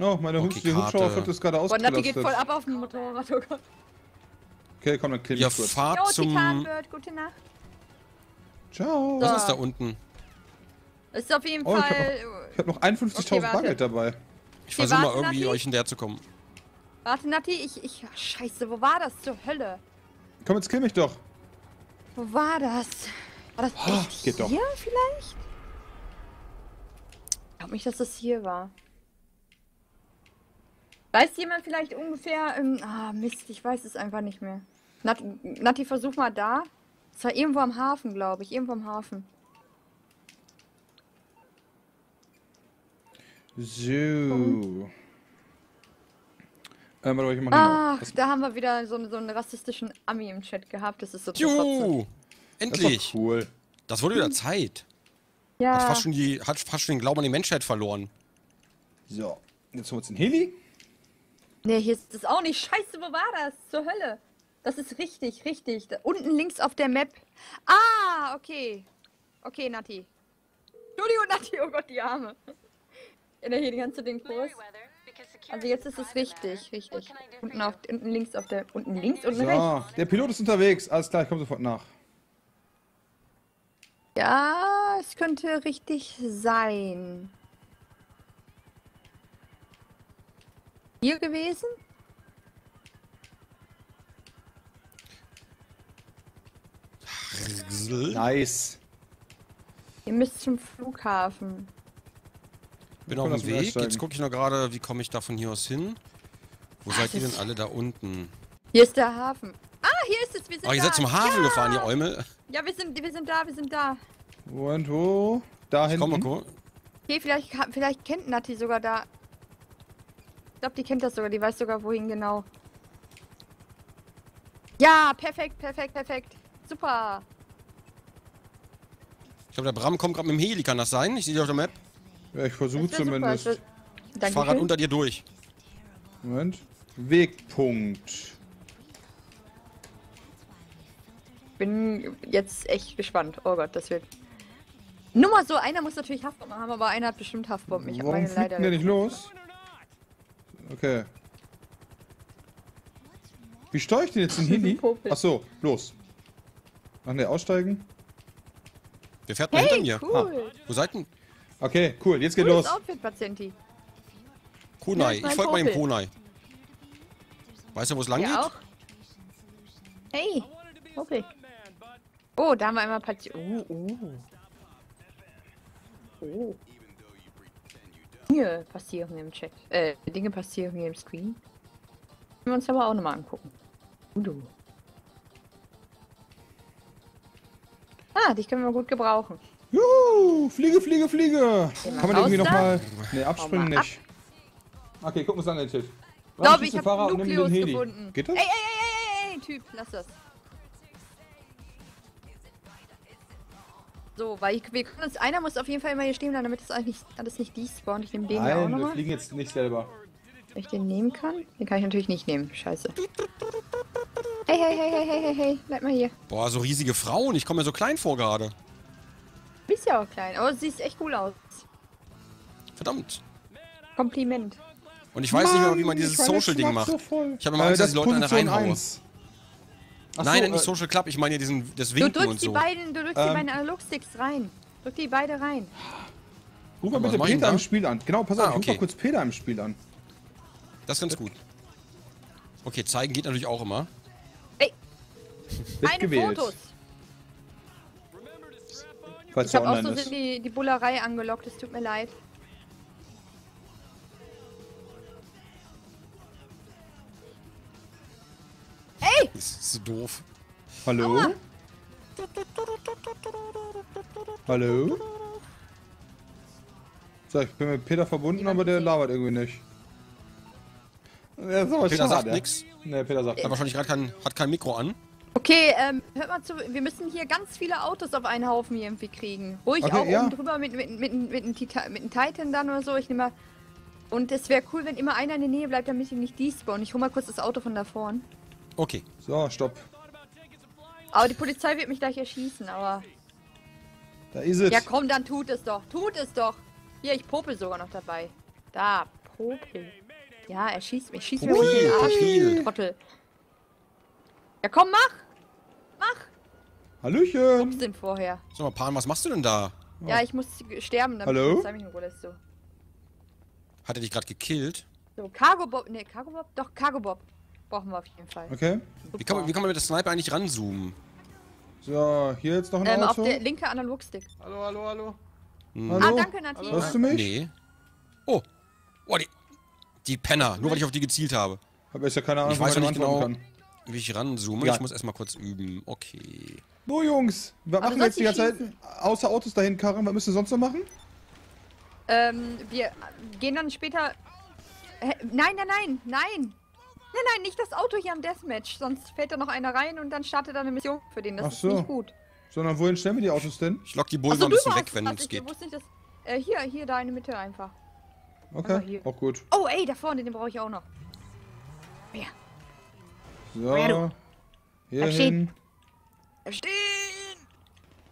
Oh, meine Hubschrauberflotte ist gerade ausgelastet. Natti geht voll ab auf dem Motorrad. Oh Gott. Okay, komm, dann kleben wir kurz. Fahrt zum... Gute Nacht. Ciao. So. Was ist da unten? Ist auf jeden Fall... Ich hab noch 51.000 Bargeld dabei. Ich versuche mal irgendwie, euch in der zu kommen. Warte, Natti, Scheiße, wo war das zur Hölle? Komm, jetzt kill mich doch. Wo war das? War das echt hier vielleicht? Ich glaube nicht, dass das hier war. Weiß jemand vielleicht ungefähr... Mist, ich weiß es einfach nicht mehr. Natti, versuch mal da. Es war irgendwo am Hafen, glaube ich. Irgendwo am Hafen. So. Warte, da haben wir wieder so einen rassistischen Ami im Chat gehabt. Das ist so toll. Endlich. Das war cool. Das wurde wieder Zeit. Ja. Hat fast schon den Glauben an die Menschheit verloren. So. Jetzt holen wir uns den Heli. Ne, hier ist das auch nicht. Scheiße, wo war das? Zur Hölle. Das ist richtig, richtig. Da unten links auf der Map. Ah, okay. Okay, Natti. Entschuldigung, Natti. Oh Gott, die Arme. In der hier die ganze den Kurs. Also jetzt ist es richtig, richtig. Unten links auf der... Unten links, unten rechts. Der Pilot ist unterwegs. Alles klar, ich komme sofort nach. Ja, es könnte richtig sein. Hier gewesen? Nice. Ihr müsst zum Flughafen. Bin auf dem Weg. Jetzt gucke ich noch gerade, wie komme ich da von hier aus hin? Wo seid ihr denn alle da unten? Hier ist der Hafen. Ah, hier ist es. Wir sind da. Ihr seid zum Hafen gefahren, ihr Eumel. Ja, wir sind da. Moment, wo? Da hinten. Komm mal kurz. Okay, vielleicht kennt Natti sogar da. Ich glaube, die kennt das sogar. Die weiß sogar, wohin genau. Ja, perfekt. Super. Ich glaube, der Bram kommt gerade mit dem Heli. Kann das sein? Ich sehe dich auf der Map. Ja, ich versuche zumindest. Das Fahrrad unter dir durch. Moment. Wegpunkt. Bin jetzt echt gespannt. Oh Gott, das wird... Nur mal so, einer muss natürlich Haftbomben haben, aber einer hat bestimmt Haftbomben. Ich habe meine leider nicht los. Okay. Wie steuere ich denn jetzt den Heli? Achso, los. Ach ne, aussteigen. Der fährt mal hinter mir. Ah. Wo seid denn? Okay, cool, jetzt geht's los. Outfit, Patienti. Kunai, ich folge mal dem Kunai. Weißt du, wo es lang geht? Auch? Hey, okay. Oh, da haben wir einmal Patienti. Oh. Dinge passieren im Chat. Dinge passieren hier im Screen. Können wir uns aber auch nochmal angucken. Ah, dich können wir gut gebrauchen. Juhu, Fliege. Kann man irgendwie nochmal... Ne, abspringen nicht. Okay, gucken wir uns an, den Tisch. Glaub, ich hab einen Nukleus gefunden. Geht das? Ey, Typ, lass das. So, weil wir können uns... Einer muss auf jeden Fall immer hier stehen bleiben, damit das eigentlich alles nicht despawnt. Ich nehme den hier auch nochmal. Wir fliegen jetzt nicht selber. Wenn ich den nehmen kann? Den kann ich natürlich nicht nehmen, scheiße. Hey, bleib mal hier. Boah, so riesige Frauen, ich komme mir so klein vor gerade. Du bist ja auch klein, aber siehst echt cool aus. Verdammt. Kompliment. Und ich weiß nicht mehr, wie man dieses Social-Ding macht. So ich habe immer Angst, dass die Leute eine reinhauen. Nein, nicht Social Club, ich meine diesen, das Winken und so. Du drückst die beiden Analogsticks rein. Drück die beide rein. Ruf mal bitte Peter im Spiel an. Genau, pass auf, ruf mal kurz Peter im Spiel an. Das ist ganz gut. Okay, zeigen geht natürlich auch immer. Ey! Meine Fotos! Ich habe auch so die Bullerei angelockt, es tut mir leid. Ey! Das ist so doof. Hallo? Aua. Hallo? So, ich bin mit Peter verbunden, aber der labert irgendwie nicht. Peter sagt nix. Ne, Peter sagt aber wahrscheinlich hat kein Mikro an. Okay, hört mal zu, wir müssen hier ganz viele Autos auf einen Haufen hier irgendwie kriegen. Ruhig okay, auch oben drüber mit einem Titan dann oder so. Ich nehme mal. Und es wäre cool, wenn immer einer in der Nähe bleibt, damit ich nicht despawnen. Ich hole mal kurz das Auto von da vorn. Okay. So, stopp. Aber die Polizei wird mich gleich erschießen, aber. Da ist es. Ja komm, dann tut es doch. Tut es doch. Hier, ich popel sogar noch dabei. Da, popel. Ja, er schießt mich. Schießt mir auf den Arsch, Trottel. Ja komm, mach! Hallöchen! Ups, denn vorher. Sag mal, Pan, was machst du denn da? Ja, ich muss sterben, damit ich mich in Ruhe lässt. So. Hat er dich gerade gekillt? So, Cargo Bob? Doch, Cargo Bob brauchen wir auf jeden Fall. Okay. Wie kann man mit der Sniper eigentlich ranzoomen? So, hier jetzt noch ein Auto. Auf der linke Analogstick. Hallo. Hallo? Ah, danke, Nati. Hörst du mich? Nee. Oh, die Penner. Nur weil ich auf die gezielt habe. Hab ich ja keine Ahnung, was ich nicht genau kann. Wie ich ranzoome, ich muss erstmal kurz üben. Okay. So Jungs, was machen wir jetzt die ganze Zeit? Außer Autos dahin karren, was müsst ihr sonst noch machen? Wir gehen dann später... Nein, nicht das Auto hier am Deathmatch, sonst fällt da noch einer rein und dann startet da eine Mission für den, das ist nicht gut. Sondern wohin stellen wir die Autos denn? Ich lock die Bullen mal ein bisschen weg, wenn es geht. Hier, da in der Mitte einfach. Okay, auch gut. Oh ey, da vorne, den brauche ich auch noch. Ja. So, hier hin. Stehen!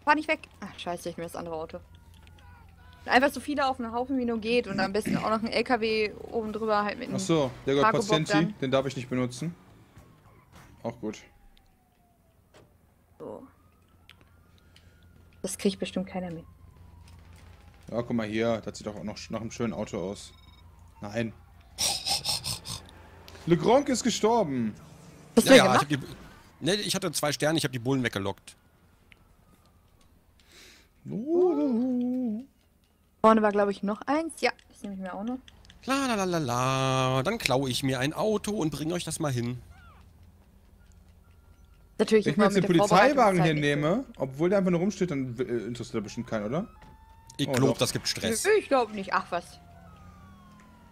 Fahr nicht weg! Ach, scheiße, ich nehme das andere Auto. Einfach so viele auf einen Haufen wie nur geht und am besten auch noch ein LKW oben drüber halt mit einem. Achso, der gehört Patienti, den darf ich nicht benutzen. Auch gut. So. Das kriegt bestimmt keiner mit. Ja, guck mal hier. Das sieht doch auch noch nach einem schönen Auto aus. Nein. LeGronkh ist gestorben. Was hast du denn gemacht? Ich hatte 2 Sterne, ich habe die Bullen weggelockt. Vorne war, glaube ich, noch eins. Ja, das nehme ich mir auch noch. Lalalala. Dann klaue ich mir ein Auto und bringe euch das mal hin. Natürlich, wenn ich mir jetzt den Polizeiwagen hier nehme, obwohl der einfach nur rumsteht, dann interessiert da bestimmt keinen, oder? Ich glaube, das gibt Stress. Ich glaube nicht. Ach was.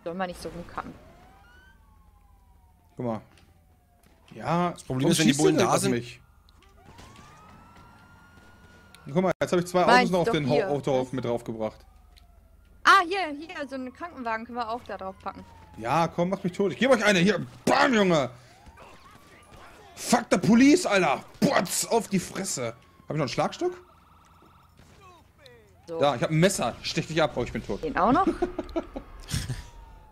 Soll man nicht so rumkacken. Guck mal. Ja, das Problem ist, wenn die Bullen da sind. Guck mal, jetzt habe ich 2 Autos noch auf den Autohaufen mit draufgebracht. Ah, hier, so einen Krankenwagen können wir auch da drauf packen. Ja, komm, mach mich tot. Ich gebe euch eine. Hier, bam, Junge. Fuck the police, Alter. Botz, auf die Fresse. Hab ich noch einen Schlagstock? So. Da, ich hab ein Messer. Stech dich ab, oh, ich bin tot. Den auch noch?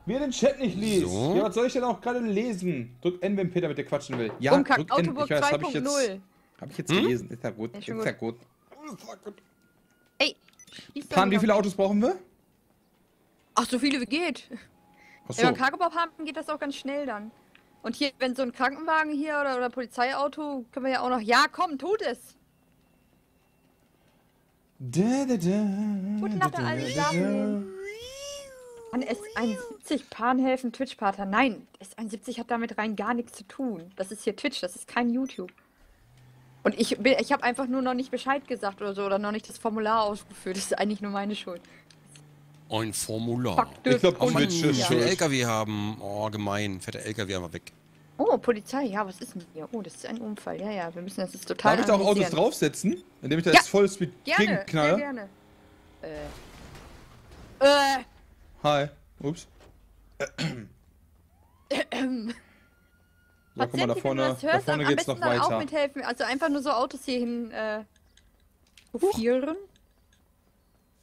Wer den Chat nicht liest. So. Ja, was soll ich denn auch gerade lesen? Drück N, wenn Peter mit dir quatschen will. Ja, drück N. Ich weiß, hab ich jetzt gelesen. Ist ja gut. Ist ja gut. Ey. Pan, wie viele Autos brauchen wir? Ach, so viele wie geht. So. Wenn wir einen Cargo-Bob haben, geht das auch ganz schnell dann. Und hier, wenn so ein Krankenwagen hier oder Polizeiauto, können wir ja auch noch... Ja, komm, tut es! Gute Nacht an alle Schlafen! An S71 Pan helfen, Twitch-Partner. Nein, S71 hat damit rein gar nichts zu tun. Das ist hier Twitch, das ist kein YouTube. Und ich habe einfach nur noch nicht Bescheid gesagt oder so, oder noch nicht das Formular ausgefüllt. Das ist eigentlich nur meine Schuld. Ein Formular. Ich glaube, einen LKW haben. Oh, gemein. Fetter LKW einfach weg. Oh, Polizei. Ja, was ist denn hier? Oh, das ist ein Unfall. Ja, ja, wir müssen das jetzt total. Darf ich da auch Autos draufsetzen? Indem ich da jetzt Vollspeed gegenknalle? Gerne, Hi. Ups. So, guck mal, da vorne geht's noch weiter. Auch mithelfen. Also einfach nur so Autos hier hin hofieren.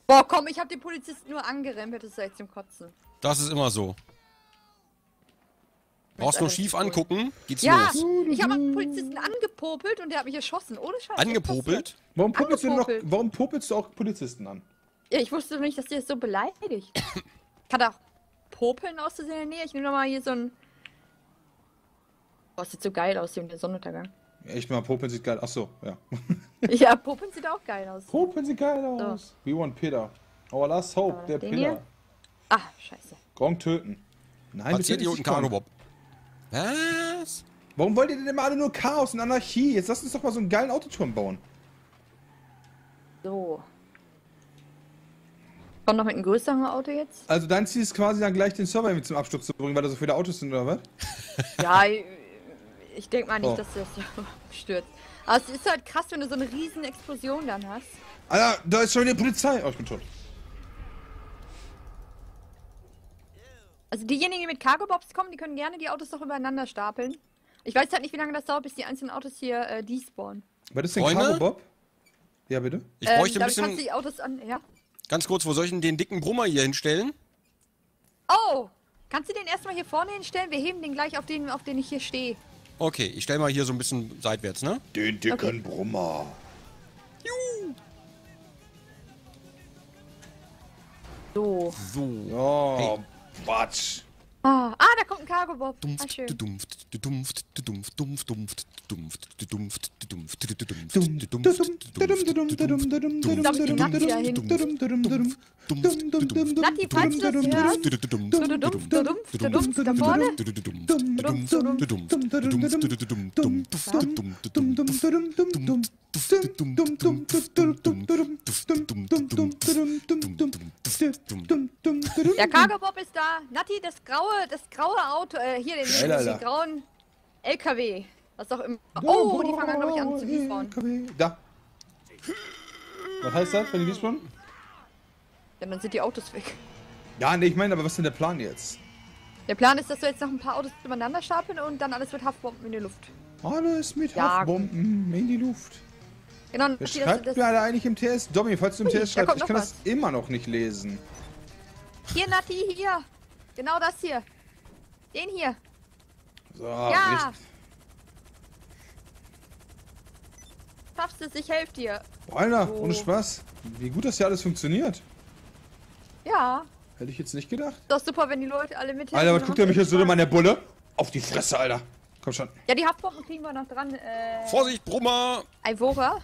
Boah, komm, ich hab den Polizisten nur angerempelt, das ist echt zum Kotzen. Das ist immer so. Brauchst nur schief angucken, geht's los. Ja, ich hab einen Polizisten angepopelt und der hat mich erschossen, ohne Scheiß. Angepopelt? Warum popelst du auch Polizisten an? Ja, ich wusste nicht, dass ihr das so beleidigt. Kann auch popeln auszusehen in der Nähe. Ich nehm nochmal hier so ein... Boah, sieht so geil aus, hier mit dem Sonnenuntergang. Ja, echt mal, Popeln sieht geil aus. Achso, ja. Ja, Popeln sieht auch geil aus. Popeln sieht geil aus. So. We want Peter. Our last hope, der Peter. Ah, scheiße. Gronk töten. Nein, das ist ein Cargo-Bob. Was? Warum wollt ihr denn immer alle nur Chaos und Anarchie? Jetzt lasst uns doch mal so einen geilen Autoturm bauen. So. Komm noch mit einem größeren Auto jetzt? Also dein Ziel ist quasi dann gleich den Server irgendwie zum Absturz zu bringen, weil da so viele Autos sind, oder was? Ja, ich denke mal nicht, dass das stürzt. Aber es ist halt krass, wenn du so eine riesen Explosion dann hast. Alter, da ist schon wieder Polizei. Oh, ich bin tot. Also diejenigen, die mit Cargo-Bobs kommen, die können gerne die Autos doch übereinander stapeln. Ich weiß halt nicht, wie lange das dauert, bis die einzelnen Autos hier despawnen. Was ist denn Cargo-Bob? Ja, bitte? Ich bräuchte ein bisschen... Kannst du die Autos an... Ja. Ganz kurz, wo soll ich denn den dicken Brummer hier hinstellen? Oh! Kannst du den erstmal hier vorne hinstellen? Wir heben den gleich auf den ich hier stehe. Okay, ich stell mal hier so ein bisschen seitwärts, ne? Den dicken Brummer. Juhu. So. So. Ja, Quatsch. Hey. Ah, da kommt ein Cargo-Bob. Ah, schön. Natti, falls du das hörst, da vorne. Der Cargo-Bob ist da. Natti, das graue Auto, hier den grauen LKW. Was auch immer. Oh, die fangen, glaube ich, an zu respawnen. Da. Was heißt das, wenn die respawnen? Ja, dann sind die Autos weg. Ja, ne, ich meine, aber was ist denn der Plan jetzt? Der Plan ist, dass wir jetzt noch ein paar Autos übereinander stapeln und dann alles mit Haftbomben in die Luft. Alles mit Haftbomben in die Luft. Genau. Wer schreibt das leider eigentlich im TS? Domi, falls du im TS schreibst, ich kann das immer noch nicht lesen. Hier, Natti, hier. Genau das hier. Den hier. So, ja. Schaffst es, ich helfe dir. Alter, ohne Spaß. Wie gut das hier alles funktioniert. Ja. Hätte ich jetzt nicht gedacht. Doch super, wenn die Leute alle mit. Alter, was guckt er mich jetzt so immer an der Bulle? Auf die Fresse, Alter. Komm schon. Ja, die Hauptwaffen kriegen wir noch dran. Vorsicht, Brummer! Ivora.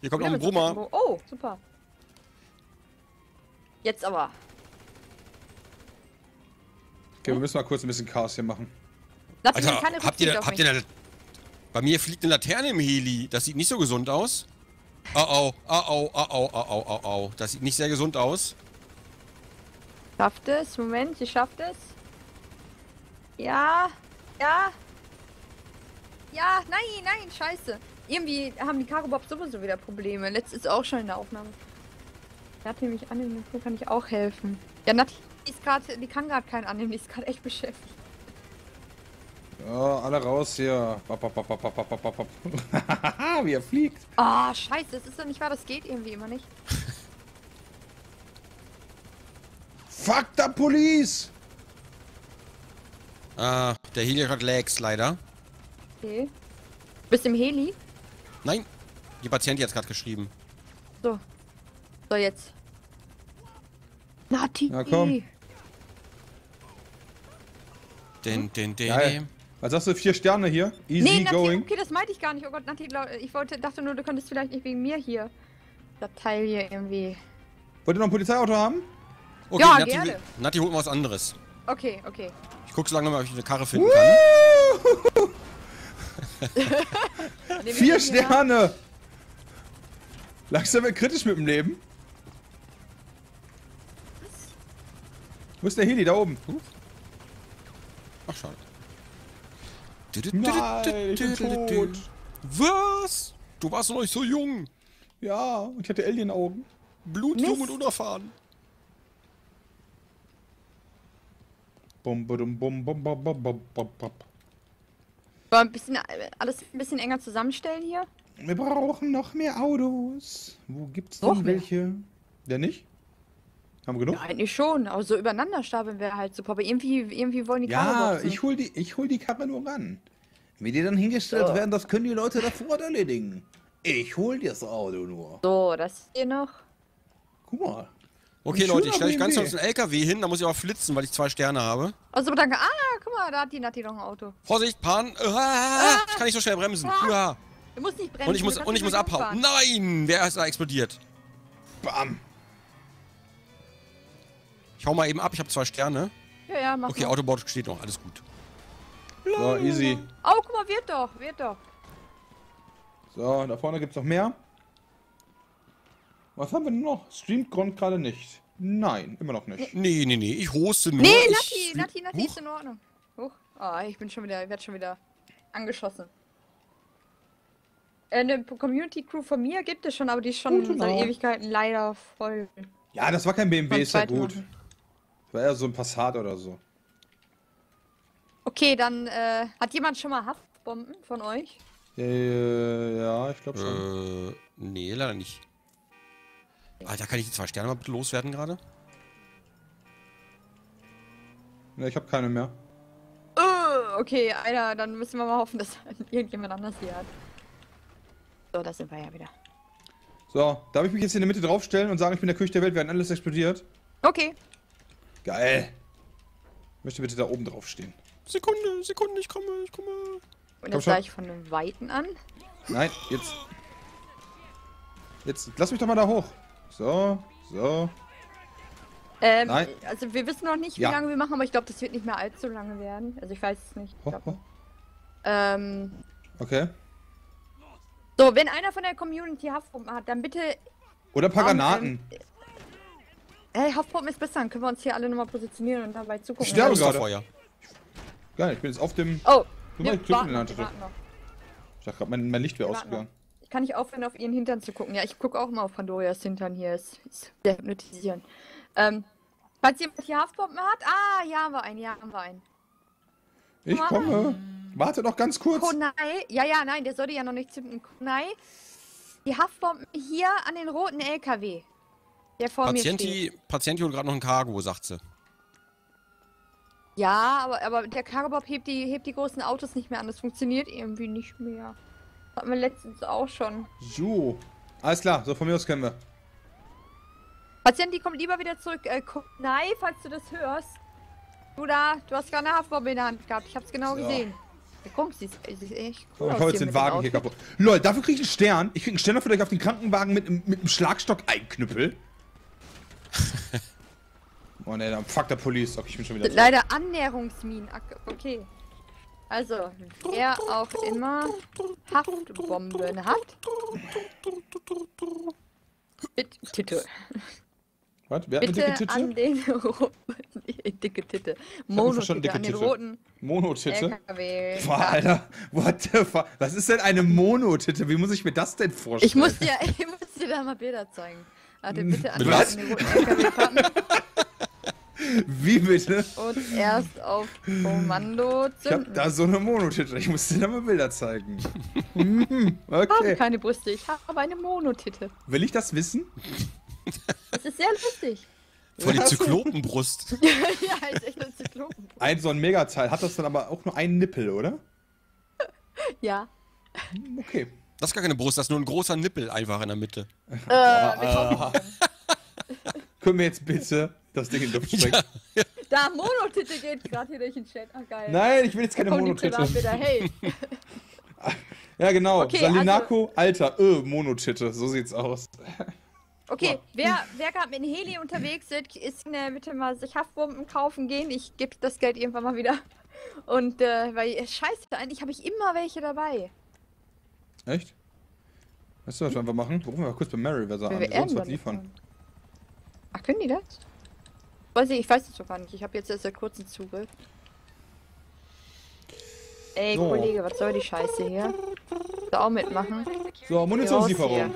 Hier kommt noch ein Brummer. Oh, super. Jetzt aber. Okay, wir müssen mal kurz ein bisschen Chaos hier machen. Alter, habt ihr da... Bei mir fliegt eine Laterne im Heli. Das sieht nicht so gesund aus. Au, au, au, au, au, au, au. Das sieht nicht sehr gesund aus. Schafft es. Moment, ich schafft es. Ja. Ja. Ja, nein, nein, scheiße. Irgendwie haben die Karobobs sowieso wieder Probleme. Letztes ist auch schon in der Aufnahme. Natti mich annehmen, wo kann ich auch helfen? Ja, Natti ist gerade, die kann gerade keinen annehmen, die ist gerade echt beschäftigt. Ja, alle raus hier. Wie er fliegt. Ah, scheiße, das ist doch nicht wahr, das geht irgendwie immer nicht. Fuck the police! Ah, der Heli hat Lags, leider. Okay. Bist du im Heli? Nein, die Patientin hat es gerade geschrieben. So. So, jetzt. Natti! Na komm. Den. Was sagst du? 4 Sterne hier? Easy nee, Natti, going. Okay, das meinte ich gar nicht. Oh Gott, Natti, ich dachte nur, du könntest vielleicht nicht wegen mir hier. Das Teil hier irgendwie. Wollt ihr noch ein Polizeiauto haben? Okay, ja, Natti, gerne. Natti holt mal was anderes. Okay, okay. Ich guck so lange mal, ob ich eine Karre finden kann. 4 Sterne! Langsam wird kritisch mit dem Leben. Was? Wo ist der Heli? Da oben. Ach, schade. Nein, ich bin tot. Was? Du warst noch nicht so jung. Ja, und ich hatte Alien-Augen. Blutjung und unerfahren. Wollen wir ein bisschen, alles ein bisschen enger zusammenstellen hier? Wir brauchen noch mehr Autos. Wo gibt's denn welche? Der nicht? Haben wir genug? Ja, eigentlich schon, aber so übereinander stapeln wäre halt super. Aber irgendwie wollen die Karre boxen. ich hol die Karre nur ran. Wie die dann hingestellt werden, das können die Leute davor erledigen. Ich hol dir das Auto nur. So, das hier noch. Guck mal. Okay, Leute, ich stelle euch ganz kurz einen LKW hin, da muss ich auch flitzen, weil ich 2 Sterne habe. Also danke. Ah, guck mal, da hat die Natti noch ein Auto. Vorsicht, Pan. Ah, ich kann nicht so schnell bremsen. Ja. Du musst nicht bremsen. Und ich muss abhauen. Nein! Wer ist da explodiert? Bam! Ich hau mal eben ab, ich habe 2 Sterne. Ja, ja, mach. Okay, Autobot steht noch, alles gut. So, easy. Oh, guck mal, wird doch. So, da vorne gibt's noch mehr. Was haben wir denn noch? Streamt Grund gerade nicht. Nein, immer noch nicht. Nee, ich hoste nur. Nee, Natti ist in Ordnung. Hoch. Ah, oh, ich werd schon wieder angeschossen. Eine Community-Crew von mir gibt es schon, aber die ist schon seit Ewigkeiten leider voll. Ja, das war kein BMW, ist ja gut. Das war eher so ein Passat oder so. Okay, dann hat jemand schon mal Haftbomben von euch? Ja, ich glaube schon. Nee, leider nicht. Alter, kann ich die 2 Sterne mal bitte loswerden gerade? Ne, ich habe keine mehr. Okay, Alter, dann müssen wir mal hoffen, dass irgendjemand anders die hat. So, da sind wir ja wieder. So, darf ich mich jetzt in der Mitte draufstellen und sagen, ich bin der König der Welt, während alles explodiert? Okay. Geil. Ich möchte bitte da oben drauf stehen. Sekunde, ich komme. Und jetzt sah ich von dem Weiten an. Nein, jetzt. Jetzt, lass mich doch mal da hoch. So. Nein. Also wir wissen noch nicht, wie lange wir machen, aber ich glaube, das wird nicht mehr allzu lange werden. Also ich weiß es nicht. Ho. Okay. So, wenn einer von der Community Haftpumpen hat, dann bitte... Oder ein paar Granaten. Hey, Haftpumpen ist besser, dann können wir uns hier alle nochmal positionieren und dabei zugucken. Ich sterbe gerade. Feuer. Geil, ich bin jetzt auf dem... Oh, ich dachte gerade, mein Licht wäre ausgegangen. Ich kann nicht aufhören, auf ihren Hintern zu gucken. Ja, ich gucke auch mal auf Pandorias Hintern hier. Ist sehr hypnotisierend. Falls jemand hier Haftpumpen hat... Ah, hier haben wir einen, Ich komme. Warte doch ganz kurz. Konai, nein, der sollte ja noch nicht zünden. Konai, die Haftbomben hier an den roten LKW. Der vor mir steht. Patienti holt gerade noch einen Cargo, sagt sie. Ja, aber der Cargo-Bob hebt die großen Autos nicht mehr an. Das funktioniert irgendwie nicht mehr. Das hatten wir letztens auch schon. So, alles klar, so von mir aus können wir. Patienten, die kommen lieber wieder zurück. Nein, falls du das hörst. Du da, du hast gerade eine Haftbombe in der Hand gehabt. Ich hab's genau gesehen. Der Grunk sieht echt cool aus. Jetzt den Wagen hier kaputt. Leute, dafür krieg ich einen Stern. Ich krieg einen Stern dafür, dass ich auf den Krankenwagen mit einem Schlagstock einknüppel. Oh ne, dann fuck der Police. Okay, ich bin schon wieder. Leider Annäherungsminen. Okay. Also, wer auch immer Haftbomben hat. Mit Titte. Was? Wer hat eine dicke Titte? An den roten. Dicke Titte. Mono-Titte, an den roten. Mono-Titte? Boah, Alter, what the fuck? Was ist denn eine Mono-Titte? Wie muss ich mir das denn vorstellen? Ich muss dir da mal Bilder zeigen. Warte, bitte an den roten LKW-Karten. Wie bitte? Und erst auf Kommando zünden. Ich hab da so eine Monotitte. Ich muss dir da mal Bilder zeigen. Okay. Ich habe keine Brüste, ich habe eine Monotitte. Will ich das wissen? Das ist sehr lustig. Von der Zyklopenbrust. Ja, ist echt eine Zyklopenbrust. Ein so ein Megateil. Hat das dann aber auch nur einen Nippel, oder? Ja. Okay. Das ist gar keine Brust, das ist nur ein großer Nippel einfach in der Mitte. Können wir jetzt bitte das Ding in die Luft sprengen? Ja. Da, Monotitte geht gerade hier durch den Chat. Ach, geil. Nein, ich will jetzt keine Monotitte. Hey. Ja, genau. Okay, Salinaco, also, Alter, Monotitte. So sieht's aus. Okay, wer gerade mit Heli unterwegs ist, bitte mal sich Haftbomben kaufen gehen. Ich gebe das Geld irgendwann mal wieder. Und, weil, scheiße, eigentlich habe ich immer welche dabei. Echt? Weißt du, was wir einfach machen? Rufen wir mal kurz bei Merryweather an. Wir uns was liefern. Ach, können die das? Ich weiß das doch gar nicht. Ich habe jetzt erst seit kurzem Zugriff. Ey, so. Kollege, was soll die Scheiße hier? Willst du auch mitmachen? So, Munitionslieferung.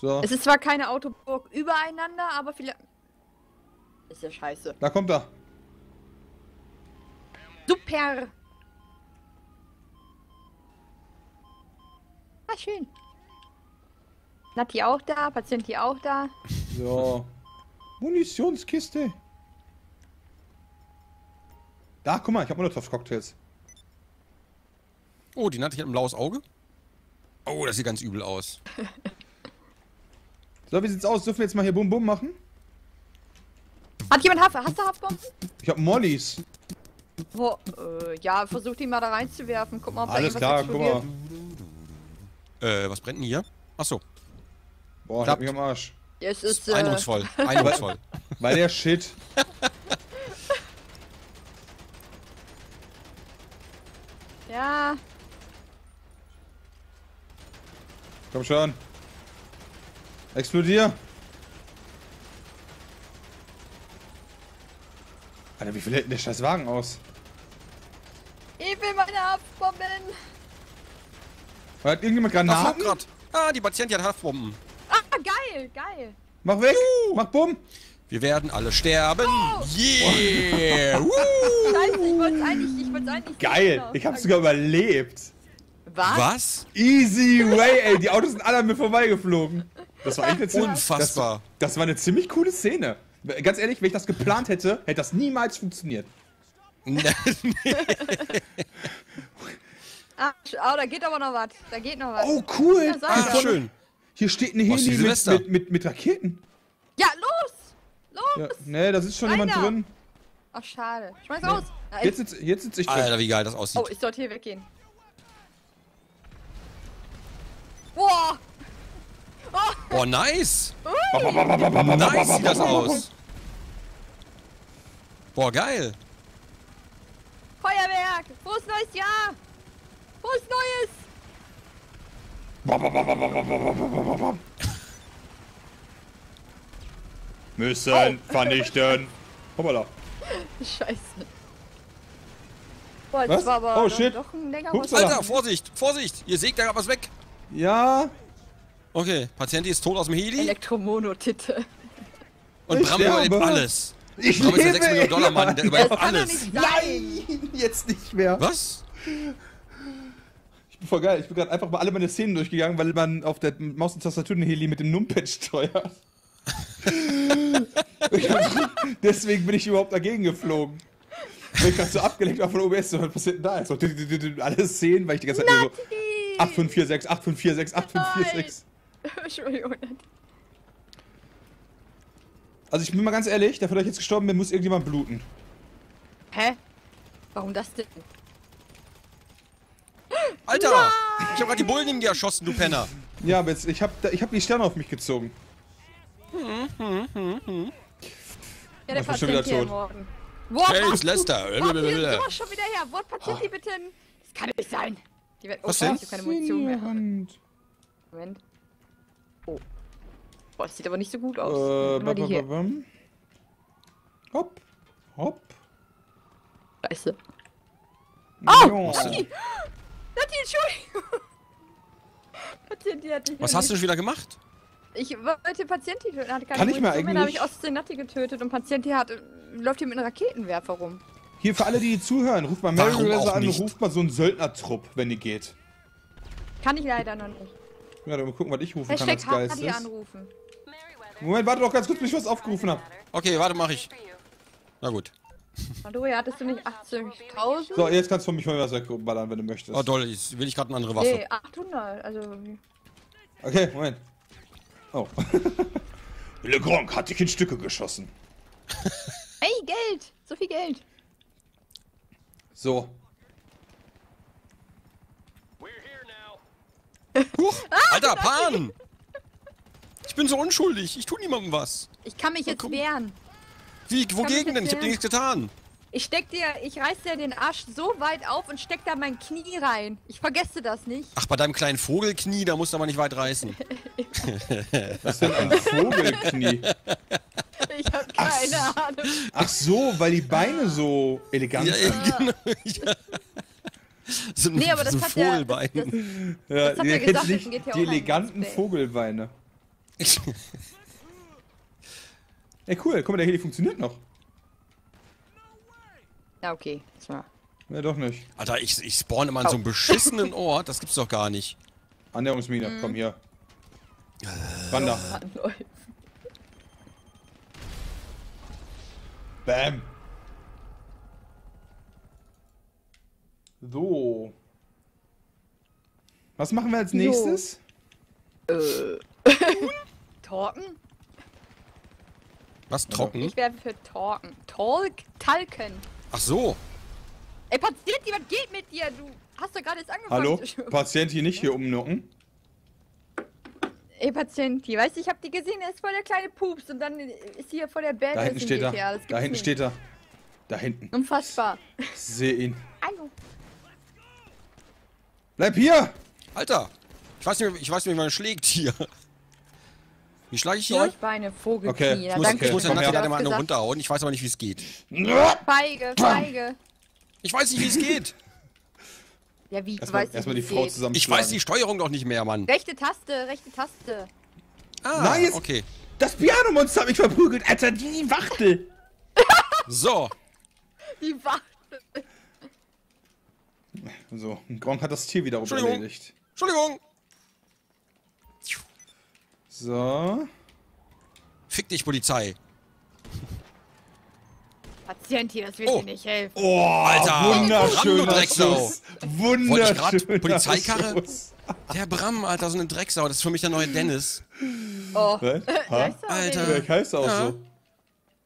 So. Es ist zwar keine Autoburg übereinander, aber vielleicht... Ist ja scheiße. Da kommt er. Super! Ah, schön. Natti auch da, Patienti auch da. So. Munitionskiste. Da, guck mal, ich hab Molotov-Cocktails. Oh, die Natti hat ein blaues Auge. Oh, das sieht ganz übel aus. So, wie sieht's aus? Dürfen wir jetzt mal hier Bum-Bum machen? Hat jemand Hafer? Hast du Haferbomben? Ich hab Mollys. Oh, ja, versuch die mal da reinzuwerfen. Guck mal, ob alles klar, guck mal. Was brennt denn hier? Achso. Boah, ich hab mich am Arsch. Es ist eindrucksvoll, eindrucksvoll. Weil der Shit. Ja. Komm schon. Explodier. Alter, wie viel hält denn der scheiß Wagen aus? Ich will meine Haftbomben. Hat irgendjemand Granaten? Die Patientin hat Haftbomben. Ah, geil, geil. Mach weg, mach Bumm. Wir werden alle sterben. Oh. Yeah. Scheiße, ich wollt's eigentlich geil, ich hab's sogar überlebt. Was? Easy way, ey. Die Autos sind alle an mir vorbeigeflogen. Das war echt eine ziemlich... Unfassbar. Das war eine ziemlich coole Szene. Ganz ehrlich, wenn ich das geplant hätte, hätte das niemals funktioniert. Ah, da geht aber noch was. Da geht noch was. Oh, cool. Ah, schön. Hier steht ein Heli mit Raketen. Ja, los! Los! Ja, ne, da sitzt schon jemand drin. Ach, schade. Schmeiß raus! Nee. Jetzt sitz ich drin. Alter, wie geil das aussieht. Oh, ich sollte hier weggehen. Boah! Oh. Boah, nice! Nice sieht das aus. Boah, geil. Feuerwerk! Frohes neues Jahr! Frohes neues! Müssen vernichten. Hoppala. Scheiße. Boah, das war aber doch ein längeres... Alter, Vorsicht, Vorsicht! Ihr sägt da gerade was weg. Ja. Okay, Patient ist tot aus dem Heli. Elektromonotitte. Und Bram überlebt alles. Ich glaube, ist der 6 Millionen Dollar Mann, der überlebt alles. Nein, jetzt nicht mehr. Was? Voll geil, ich bin gerade einfach mal alle meine Szenen durchgegangen, weil man auf der Maus- und Tastatur den Heli mit dem Numpad steuert. Deswegen bin ich überhaupt dagegen geflogen. Weil ich gerade so abgelenkt war von OBS, so was passiert denn da jetzt? So, alle Szenen, weil ich die ganze Zeit nur so... 8546, 8546, 8546. Entschuldigung. Also ich bin mal ganz ehrlich, dafür, dass ich jetzt gestorben bin, muss irgendjemand bluten. Hä? Warum das denn? Alter! Nein! Ich hab grad die Bullen in dir erschossen, du Penner! Ja, aber jetzt, ich hab die Sterne auf mich gezogen. Ja, der Patient ist wieder tot. Hey, ist Lester! Schon wieder her! Wort Patient, oh. Bitte! Das kann nicht sein! Die wird... Oh, was denn? Ich hab keine Munition mehr. Moment. Oh. Boah, das sieht aber nicht so gut aus. Hopp. Hopp. Scheiße. Oh! No. Natti! Natti, Entschuldigung! Patienti hat dich... Was hast du schon wieder gemacht? Ich wollte Patienti töten. Hatte keine... Kann ich mal eigentlich... Dann habe ich aus den Natti getötet und Patienti hat... läuft hier mit einem Raketenwerfer rum. Hier für alle, die zuhören, ruft mal Merryweather an und ruft mal so einen Söldnertrupp, wenn die geht. Kann ich leider noch nicht. Ja, dann mal gucken, was ich rufen kann als Geist. Ich anrufen. Moment, warte doch ganz kurz, bis ich was aufgerufen habe. Okay, warte, mach ich. Na gut. Pandorya, hattest du nicht 80.000? So, jetzt kannst du mich mal was wegballern, wenn du möchtest. Oh, doll, jetzt will ich gerade eine andere Waffe. Nee, 800, also... Okay, Moment. Oh. LeGronkh hat dich in Stücke geschossen. Ey, Geld! So viel Geld! So. Huch! Alter, Pan! Ich bin so unschuldig, ich tu niemandem was. Ich kann mich jetzt wehren. Wie, wogegen denn? Ich hab dir nichts getan. Ich reiß dir den Arsch so weit auf und steck da mein Knie rein. Ich vergesse das nicht. Ach, bei deinem kleinen Vogelknie, da musst du aber nicht weit reißen. Was ist denn ein Vogelknie? Ich hab keine Ahnung. Ach so, weil die Beine so elegant sind. Ja, genau. Ja. So, nee, aber das so hat Vogelbeine. Das hat ja gesagt, nicht die eleganten Vogelbeine. Ey, cool. Guck mal, der Heli funktioniert noch. Ja, okay. Ja, doch nicht. Alter, ich spawn immer an so einem beschissenen Ort. Das gibt's doch gar nicht. Annäherungsmine, komm hier. Wander. Bam. So. Was machen wir als nächstes? Talken? Was, trocken? Ich werde für talken. Talken. Ach so. Ey, Patient, was geht mit dir? Du hast doch gerade jetzt angefangen. Hallo? Patient hier nicht hier umnocken. Ey, Patient, weißt du, ich hab die gesehen, er ist voll der kleine Pups und dann ist hier voll der Band. Da hinten steht er. Da hinten steht er. Da hinten. Unfassbar. Ich seh ihn. Hallo. Bleib hier! Alter! Ich weiß nicht, wie man schlägt hier. Wie schlage ich hier? Beine, Vogelknie. Okay. Ich muss den Natti mal eine runterhauen, ich weiß aber nicht, wie es geht. Feige. Ich weiß nicht, wie es geht. Ja, wie? Erstmal die Frau zusammen. Ich weiß die Steuerung doch nicht mehr, Mann. Rechte Taste. Ah, nice. Okay. Das Pianomonster hat mich verprügelt, Alter, die Wachtel. So. Die Wachtel. So, Gronk hat das Tier wiederum erledigt. Entschuldigung. So. Fick dich, Polizei. Patient hier, das will dir nicht helfen. Oh, Alter, wunderschön, Drecksau. Wunderschön. Wollte ich gerade Polizeikarre? Der Bram, Alter, so eine Drecksau. Das ist für mich der neue Dennis. Oh. Alter. Heißt auch so.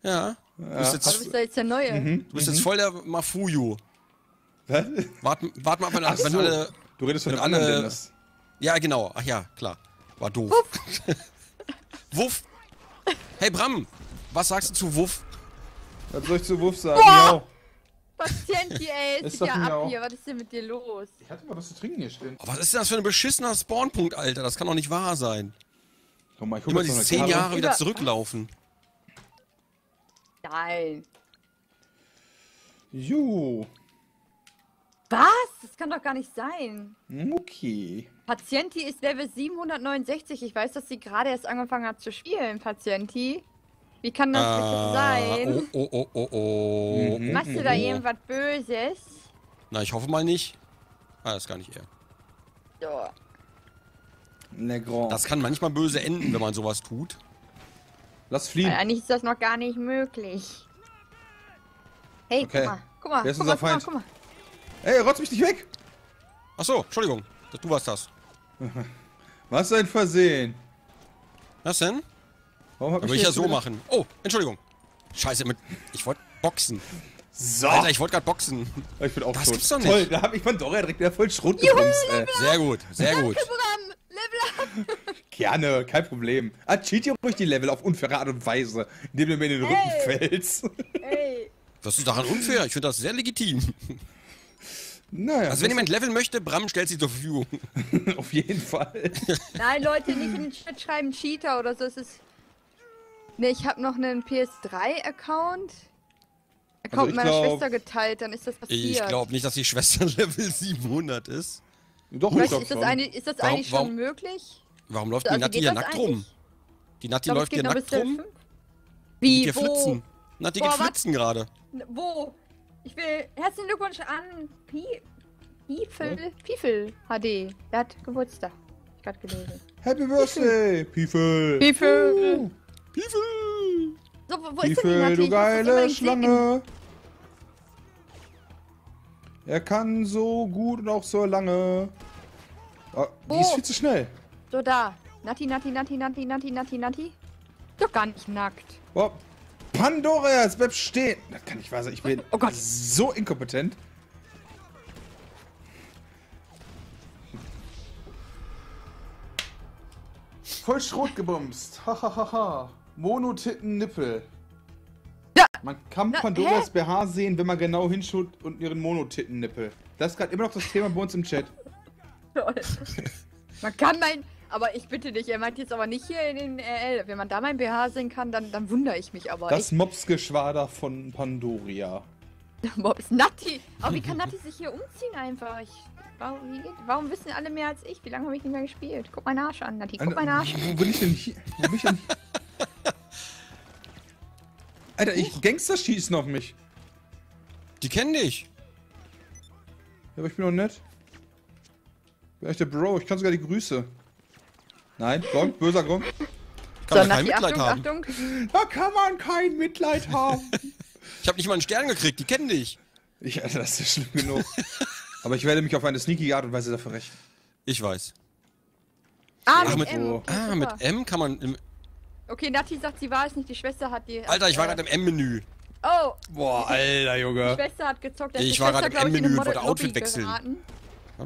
Ja. Du bist jetzt der Neue. Du bist jetzt voll der Mafuyu. Was? Wart mal, wenn alle... Du redest von einem anderen Dennis. Ja, genau. Ach ja, klar. War doof. Wuff. Hey, Bram, was sagst du zu Wuff? Was soll ich zu Wuff sagen? Miau! Patient, ey, ist ja ab hier. Was ist denn mit dir los? Ich hatte mal was zu trinken hier stehen. Oh, was ist denn das für ein beschissener Spawnpunkt, Alter? Das kann doch nicht wahr sein. Komm mal, ich guck mal, diese 10 Jahre wieder zurücklaufen. Nein. Jo. Was? Das kann doch gar nicht sein. Okay. Patienti ist Level 769. Ich weiß, dass sie gerade erst angefangen hat zu spielen, Patienti. Wie kann das bitte sein? Oh. Machst du da irgendwas Böses? Na, ich hoffe mal nicht. Ah, das ist gar nicht er. Ja. LeGronkh. Das kann manchmal böse enden, wenn man sowas tut. Lass fliehen. Weil eigentlich ist das noch gar nicht möglich. Hey, guck mal. Guck mal. Wer ist unser Feind? Guck mal. Ey, rotz mich nicht weg! Achso, Entschuldigung. Du warst das. Was ein Versehen. Was denn? Warum hab ich ja so machen. Oh, Entschuldigung. Scheiße, ich wollte boxen. So. Alter, ich wollte gerade boxen. Ich bin auch tot. Das gibt's doch nicht. Toll, da hab ich Pandorya direkt wieder voll Schrott gebumst, ey. Sehr gut, sehr gut. Level up. Gerne, kein Problem. Ah, cheat ihr ruhig die Level auf unfaire Art und Weise, indem du mir in den Rücken fällst. Ey. Was ist daran unfair? Ich finde das sehr legitim. Naja, also wenn jemand leveln möchte, Bram stellt sie zur Verfügung. Auf jeden Fall. Nein, Leute, nicht in den Chat schreiben Cheater oder so. Es ist... Ne, ich habe noch einen PS3-Account. Account meiner Schwester geteilt, dann ist das passiert. Ich glaube nicht, dass die Schwester Level 700 ist. Doch, ich glaub, ist das eigentlich schon möglich? Warum läuft die Natti hier nackt rum? Die Natti läuft hier nackt rum. Wie, geht flitzen. Natti geht flitzen gerade. Wo? Ich will... Herzlichen Glückwunsch an Piefel HD. Der hat Geburtstag. Ich gerade gelesen. Happy Birthday, Piefel. Piefel. Piefel. So, wo ist denn die Natti? Du geile Schlange. Er kann so gut und auch so lange. Oh, die ist viel zu schnell. So, da. Natti, Natti, Natti, Natti, Natti, Natti, Natti. Doch gar nicht nackt. Oh. Pandorya, es bleibt stehen. Das kann nicht wahr sein. Ich bin so inkompetent. Voll Schrot gebumst. Hahaha. Monotitten-Nippel. Man kann Pandoras BH sehen, wenn man genau hinschaut, und ihren Monotitten-Nippel. Das ist gerade immer noch das Thema bei uns im Chat. Man kann mein... Aber ich bitte dich, er meint jetzt aber nicht hier in den RL. Wenn man da mein BH sehen kann, dann wundere ich mich aber. Das Mobsgeschwader von Pandorya. Mobs. Natti! Aber wie kann Natti sich hier umziehen einfach? Warum wissen alle mehr als ich? Wie lange habe ich nicht mehr gespielt? Guck meinen Arsch an, Natti. Guck meinen Arsch an. Wo bin ich denn hier? Wo bin ich denn hier? Alter, ich Gangster schießen auf mich. Die kennen dich. Ja, aber ich bin doch nett. Ich bin echt der Bro, ich kann sogar die Grüße. Nein, Gronk, böser Gronk. Kann man kein Mitleid haben. Da kann man kein Mitleid haben. Ich habe nicht mal einen Stern gekriegt, die kennen dich. Alter, das ist ja schlimm genug. Aber ich werde mich auf eine sneaky Art und Weise dafür rächen. Ich weiß. Mit M kann man... Okay, Natti sagt, sie war es nicht, die Schwester hat die... Alter, ich war gerade im M-Menü. Oh. Boah, Alter, Junge. Die Schwester hat gezockt. Ich war gerade im M-Menü und wollte Outfit wechseln. Warte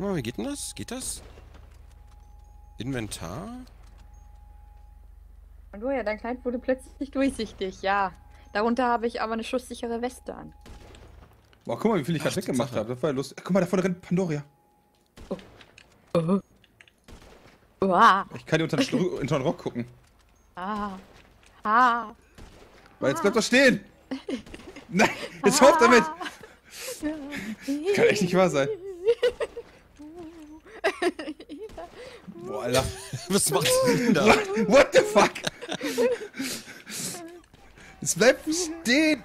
mal, wie geht denn das? Geht das? Inventar? Und ja, dein Kleid wurde plötzlich durchsichtig, ja. Darunter habe ich aber eine schusssichere Weste an. Boah, guck mal, wie viel ich gerade weggemacht habe. Das war ja lustig. Guck mal, da vorne rennt Pandorya. Oh. Oh. Uah. Ich kann dir unter den Rock gucken. Ah. Ah. Weil jetzt bleibt er stehen. Nein, jetzt hofft damit. Kann echt nicht wahr sein. Boah, Alter. Was macht denn da? What the fuck? Es bleibt stehen.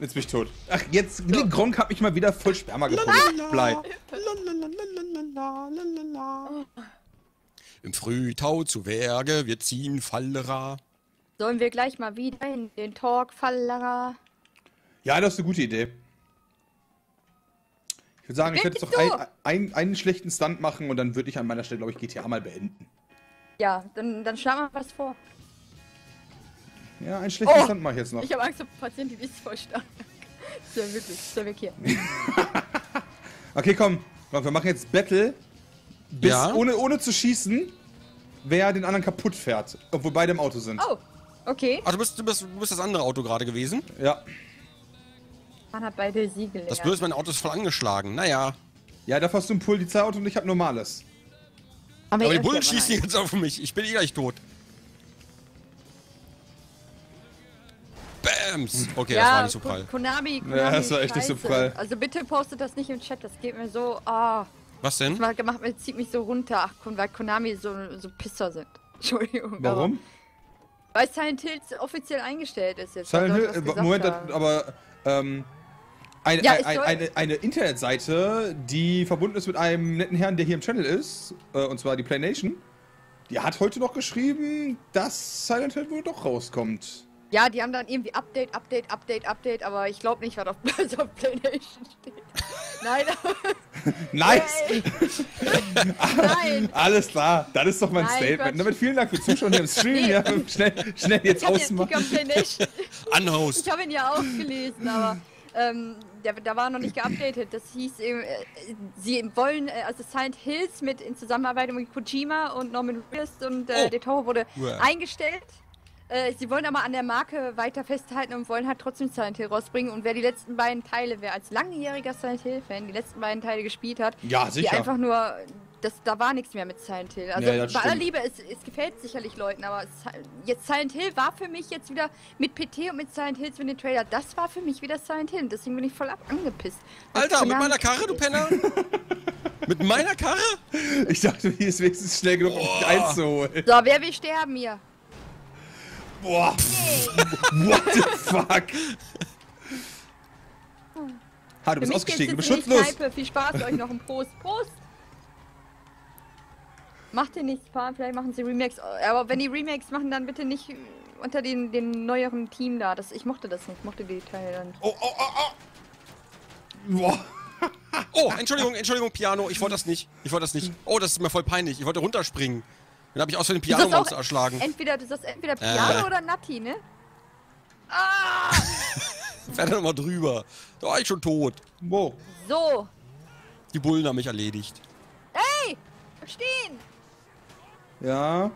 Jetzt bin ich tot. Ach, jetzt... LeGronkh hat mich mal wieder voll Sperma gefunden. Bleib. Im Frühtau zu Werge, wir ziehen Fallera. Sollen wir gleich mal wieder in den Talk, Fallera? Ja, das ist eine gute Idee. Ich würde sagen, ich werde jetzt noch einen schlechten Stunt machen und dann würde ich an meiner Stelle, glaube ich, GTA mal beenden. Ja, dann schlagen wir was vor. Ja, einen schlechten Stunt mache ich jetzt noch. Ich habe Angst vor Patienten, die ist voll stark. So, wirklich, so weg hier. Okay, komm, wir machen jetzt Battle. Ohne zu schießen, wer den anderen kaputt fährt, obwohl beide im Auto sind. Oh, okay. Ach, du bist das andere Auto gerade gewesen? Ja. Man hat beide Siegel. Das Blöde ist, mein Auto ist voll angeschlagen, naja. Ja, da hast du ein Polizeiauto und ich hab normales. Aber die Bullen schießen jetzt auf mich, ich bin eh gleich tot. Bams! Okay, ja, das war nicht so prall. Konami, ja, das war echt nicht so prall. Also bitte postet das nicht im Chat, das geht mir so... Oh. Was denn? Das gemacht, zieht mich so runter, ach, weil Konami so Pisser sind. Entschuldigung. Warum? Weil Silent Hills offiziell eingestellt ist jetzt. Silent Hills, Moment, aber eine Internetseite, die verbunden ist mit einem netten Herrn, der hier im Channel ist, und zwar die PlayNation, die hat heute noch geschrieben, dass Silent Hill wohl doch rauskommt. Ja, die haben dann irgendwie Update, aber ich glaube nicht, was auf PlayNation steht. Nein. Nice. Nein. Alles klar, das ist doch mein Statement. Damit vielen Dank für Zuschauen hier im Stream. Ja, schnell jetzt ausmachen. Unhost. Ich habe ihn ja auch gelesen, aber da war noch nicht geupdatet. Das hieß, sie wollen, also Silent Hills in Zusammenarbeit mit Kojima und Norman Reedus und De Toro wurde eingestellt. Sie wollen aber an der Marke weiter festhalten und wollen halt trotzdem Silent Hill rausbringen. Und wer die letzten beiden Teile, wer als langjähriger Silent Hill-Fan die letzten beiden Teile gespielt hat, ja, die einfach nur, da war nichts mehr mit Silent Hill. Also ja, bei aller Liebe, es gefällt sicherlich Leuten, aber jetzt Silent Hill war für mich jetzt wieder mit PT und mit Silent Hills mit dem Trailer, das war für mich wieder Silent Hill. Deswegen bin ich voll angepisst. Alter, mit meiner Karre, du Penner! Mit meiner Karre? Ich dachte, die ist wenigstens schnell genug, um mich einzuholen. So, wer will sterben hier? Boah, what the fuck? Ha, du bist ausgestiegen, du bist schutzlos. Viel Spaß euch noch ein Prost. Prost! Macht ihr nichts, vielleicht machen sie Remakes. Aber wenn die Remakes machen, dann bitte nicht unter den neueren Team da. Ich mochte das nicht, ich mochte die Teile dann. Oh! Boah. Oh, Entschuldigung, Piano, ich wollte das nicht. Oh, das ist mir voll peinlich, ich wollte runterspringen. Dann habe ich aus für den Piano-Monster erschlagen. Du sagst entweder Piano oder Natti, ne? Ah! Fährt er nochmal drüber. Da war ich schon tot. Wow. So. Die Bullen haben mich erledigt. Ey! Bleib stehen! Ja?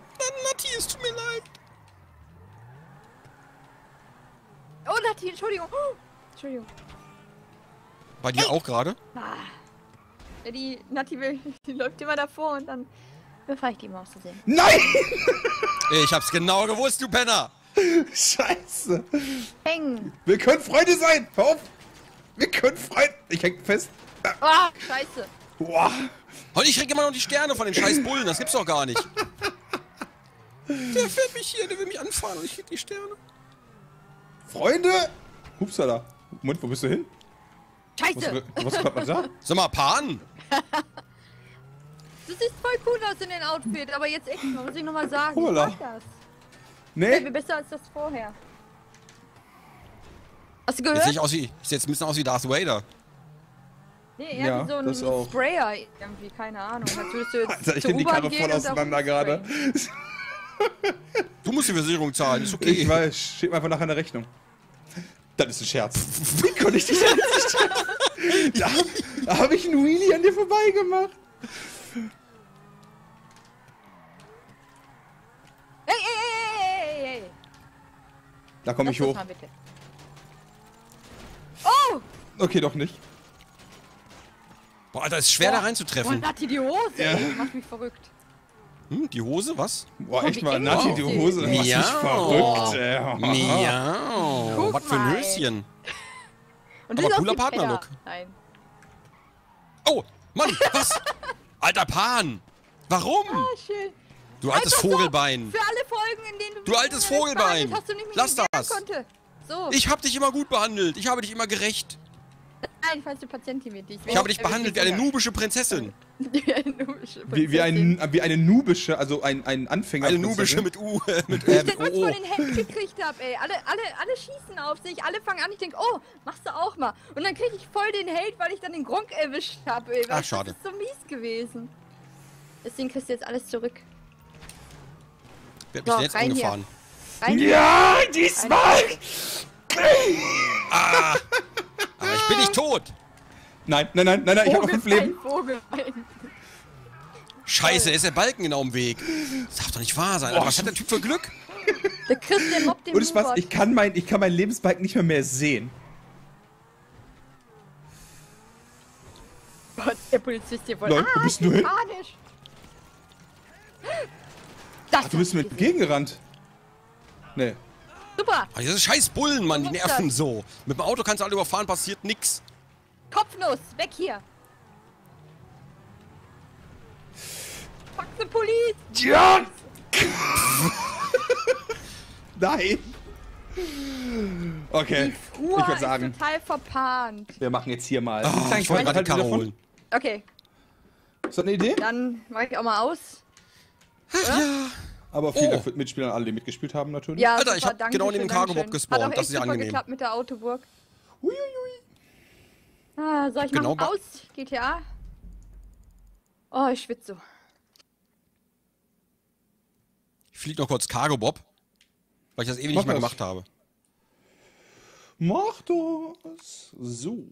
Natti, es tut mir leid. Oh, Natti, Entschuldigung. Oh, Entschuldigung. Bei dir auch gerade? Ja, die Natti läuft immer davor und dann... bevor ich die Maus zu sehen. Nein! Ich hab's genau gewusst, du Penner! Scheiße! Häng! Wir können Freunde sein! Hör auf! Wir können Freunde! Ich häng fest! Ah, oh, scheiße! Boah! Und ich krieg immer noch die Sterne von den scheiß Bullen, das gibt's doch gar nicht! Der fährt mich hier, der will mich anfahren und ich krieg die Sterne! Freunde! Hupsala! Moment, wo bist du hin? Scheiße! Was kommt man da? Sag mal, Pan! Du siehst voll cool aus in den Outfit, aber jetzt echt, muss ich nochmal sagen, ich mag das. Nee. Wäre mir besser als das vorher. Hast du gehört? Jetzt sieht ein bisschen aus wie Darth Vader. Nee, eher wie so ein Sprayer irgendwie, keine Ahnung. Alter, ich nehme die Karre voll auseinander gerade. Du musst die Versicherung zahlen, ist okay. Ich weiß, steht mir einfach nachher eine Rechnung. Das ist ein Scherz. Wie konnte ich dich da nicht stellen? Da habe ich einen Wheelie an dir vorbeigemacht. Ey. Da komme ich hoch. Oh! Okay, doch nicht. Boah, Alter, ist schwer da reinzutreffen. Boah, Natti, die Hose, ey, macht mich verrückt. Hm, die Hose, was? Boah, echt mal, Natti, die Hose, macht mich verrückt, ey. Miau. Was für ein Höschen. Und aber cooler Partnerlook. Nein. Oh, Mann, was? Alter, Pan! Warum? Ah, schön. Du altes Vogelbein. So, für alle Folgen, in denen du altes Vogelbein. Hast du nicht lass das. So. Ich hab dich immer gut behandelt. Ich habe dich immer gerecht. Nein, falls du Patientin mit dich. Ich habe dich behandelt wie eine nubische Prinzessin. Wie eine nubische, also ein Anfänger. Eine nubische mit U. Wenn ich das von den Händen gekriegt habe, ey. Alle schießen auf sich, alle fangen an. Ich denke, oh, machst du auch mal. Und dann kriege ich voll den Hate, weil ich dann den Gronkh erwischt habe, ey. Ach, schade. Das ist so mies gewesen. Deswegen kriegst du jetzt alles zurück. Wer hat mich denn jetzt angefahren? Ja, diesmal! Ah! Aber ich bin nicht tot! Nein, ich habe noch 5 Leben. Scheiße, ist der Balken genau im Weg. Das darf doch nicht wahr sein. Boah, was hat der Typ für Glück? Der Christian mobbt den Ohne Spaß, ich kann meinen Lebensbalken nicht mehr sehen. Gott, der Polizist hier wollte... Nein, wo bist du hin? Ach, du bist mir entgegengerannt. Nee. Super. Ach, diese scheiß Bullen, Mann, die nerven so. Mit dem Auto kannst du alle überfahren, passiert nix. Kopfnuss, weg hier. Fuck the police. Ja. Nein. Okay. Die Frua ich würde sagen, ist total verpannt. Wir machen jetzt hier mal. Oh, ich wollte gerade die Karre holen. Okay. Ist das eine Idee? Dann mach ich auch mal aus. Ach, ja. Aber vielen Dank für die Mitspieler, alle, die mitgespielt haben, natürlich. Ja, Alter, super, ich hab genau neben dem Cargo-Bob gespawnt. Das ist ja angenehm. Hat doch echt super geklappt mit der Autoburg. Uiuiui. Ah, soll ich genau machen aus GTA? Oh, ich schwitze so. Ich flieg noch kurz Cargo Bob, weil ich das ewig nicht mehr gemacht habe. Mach das! So.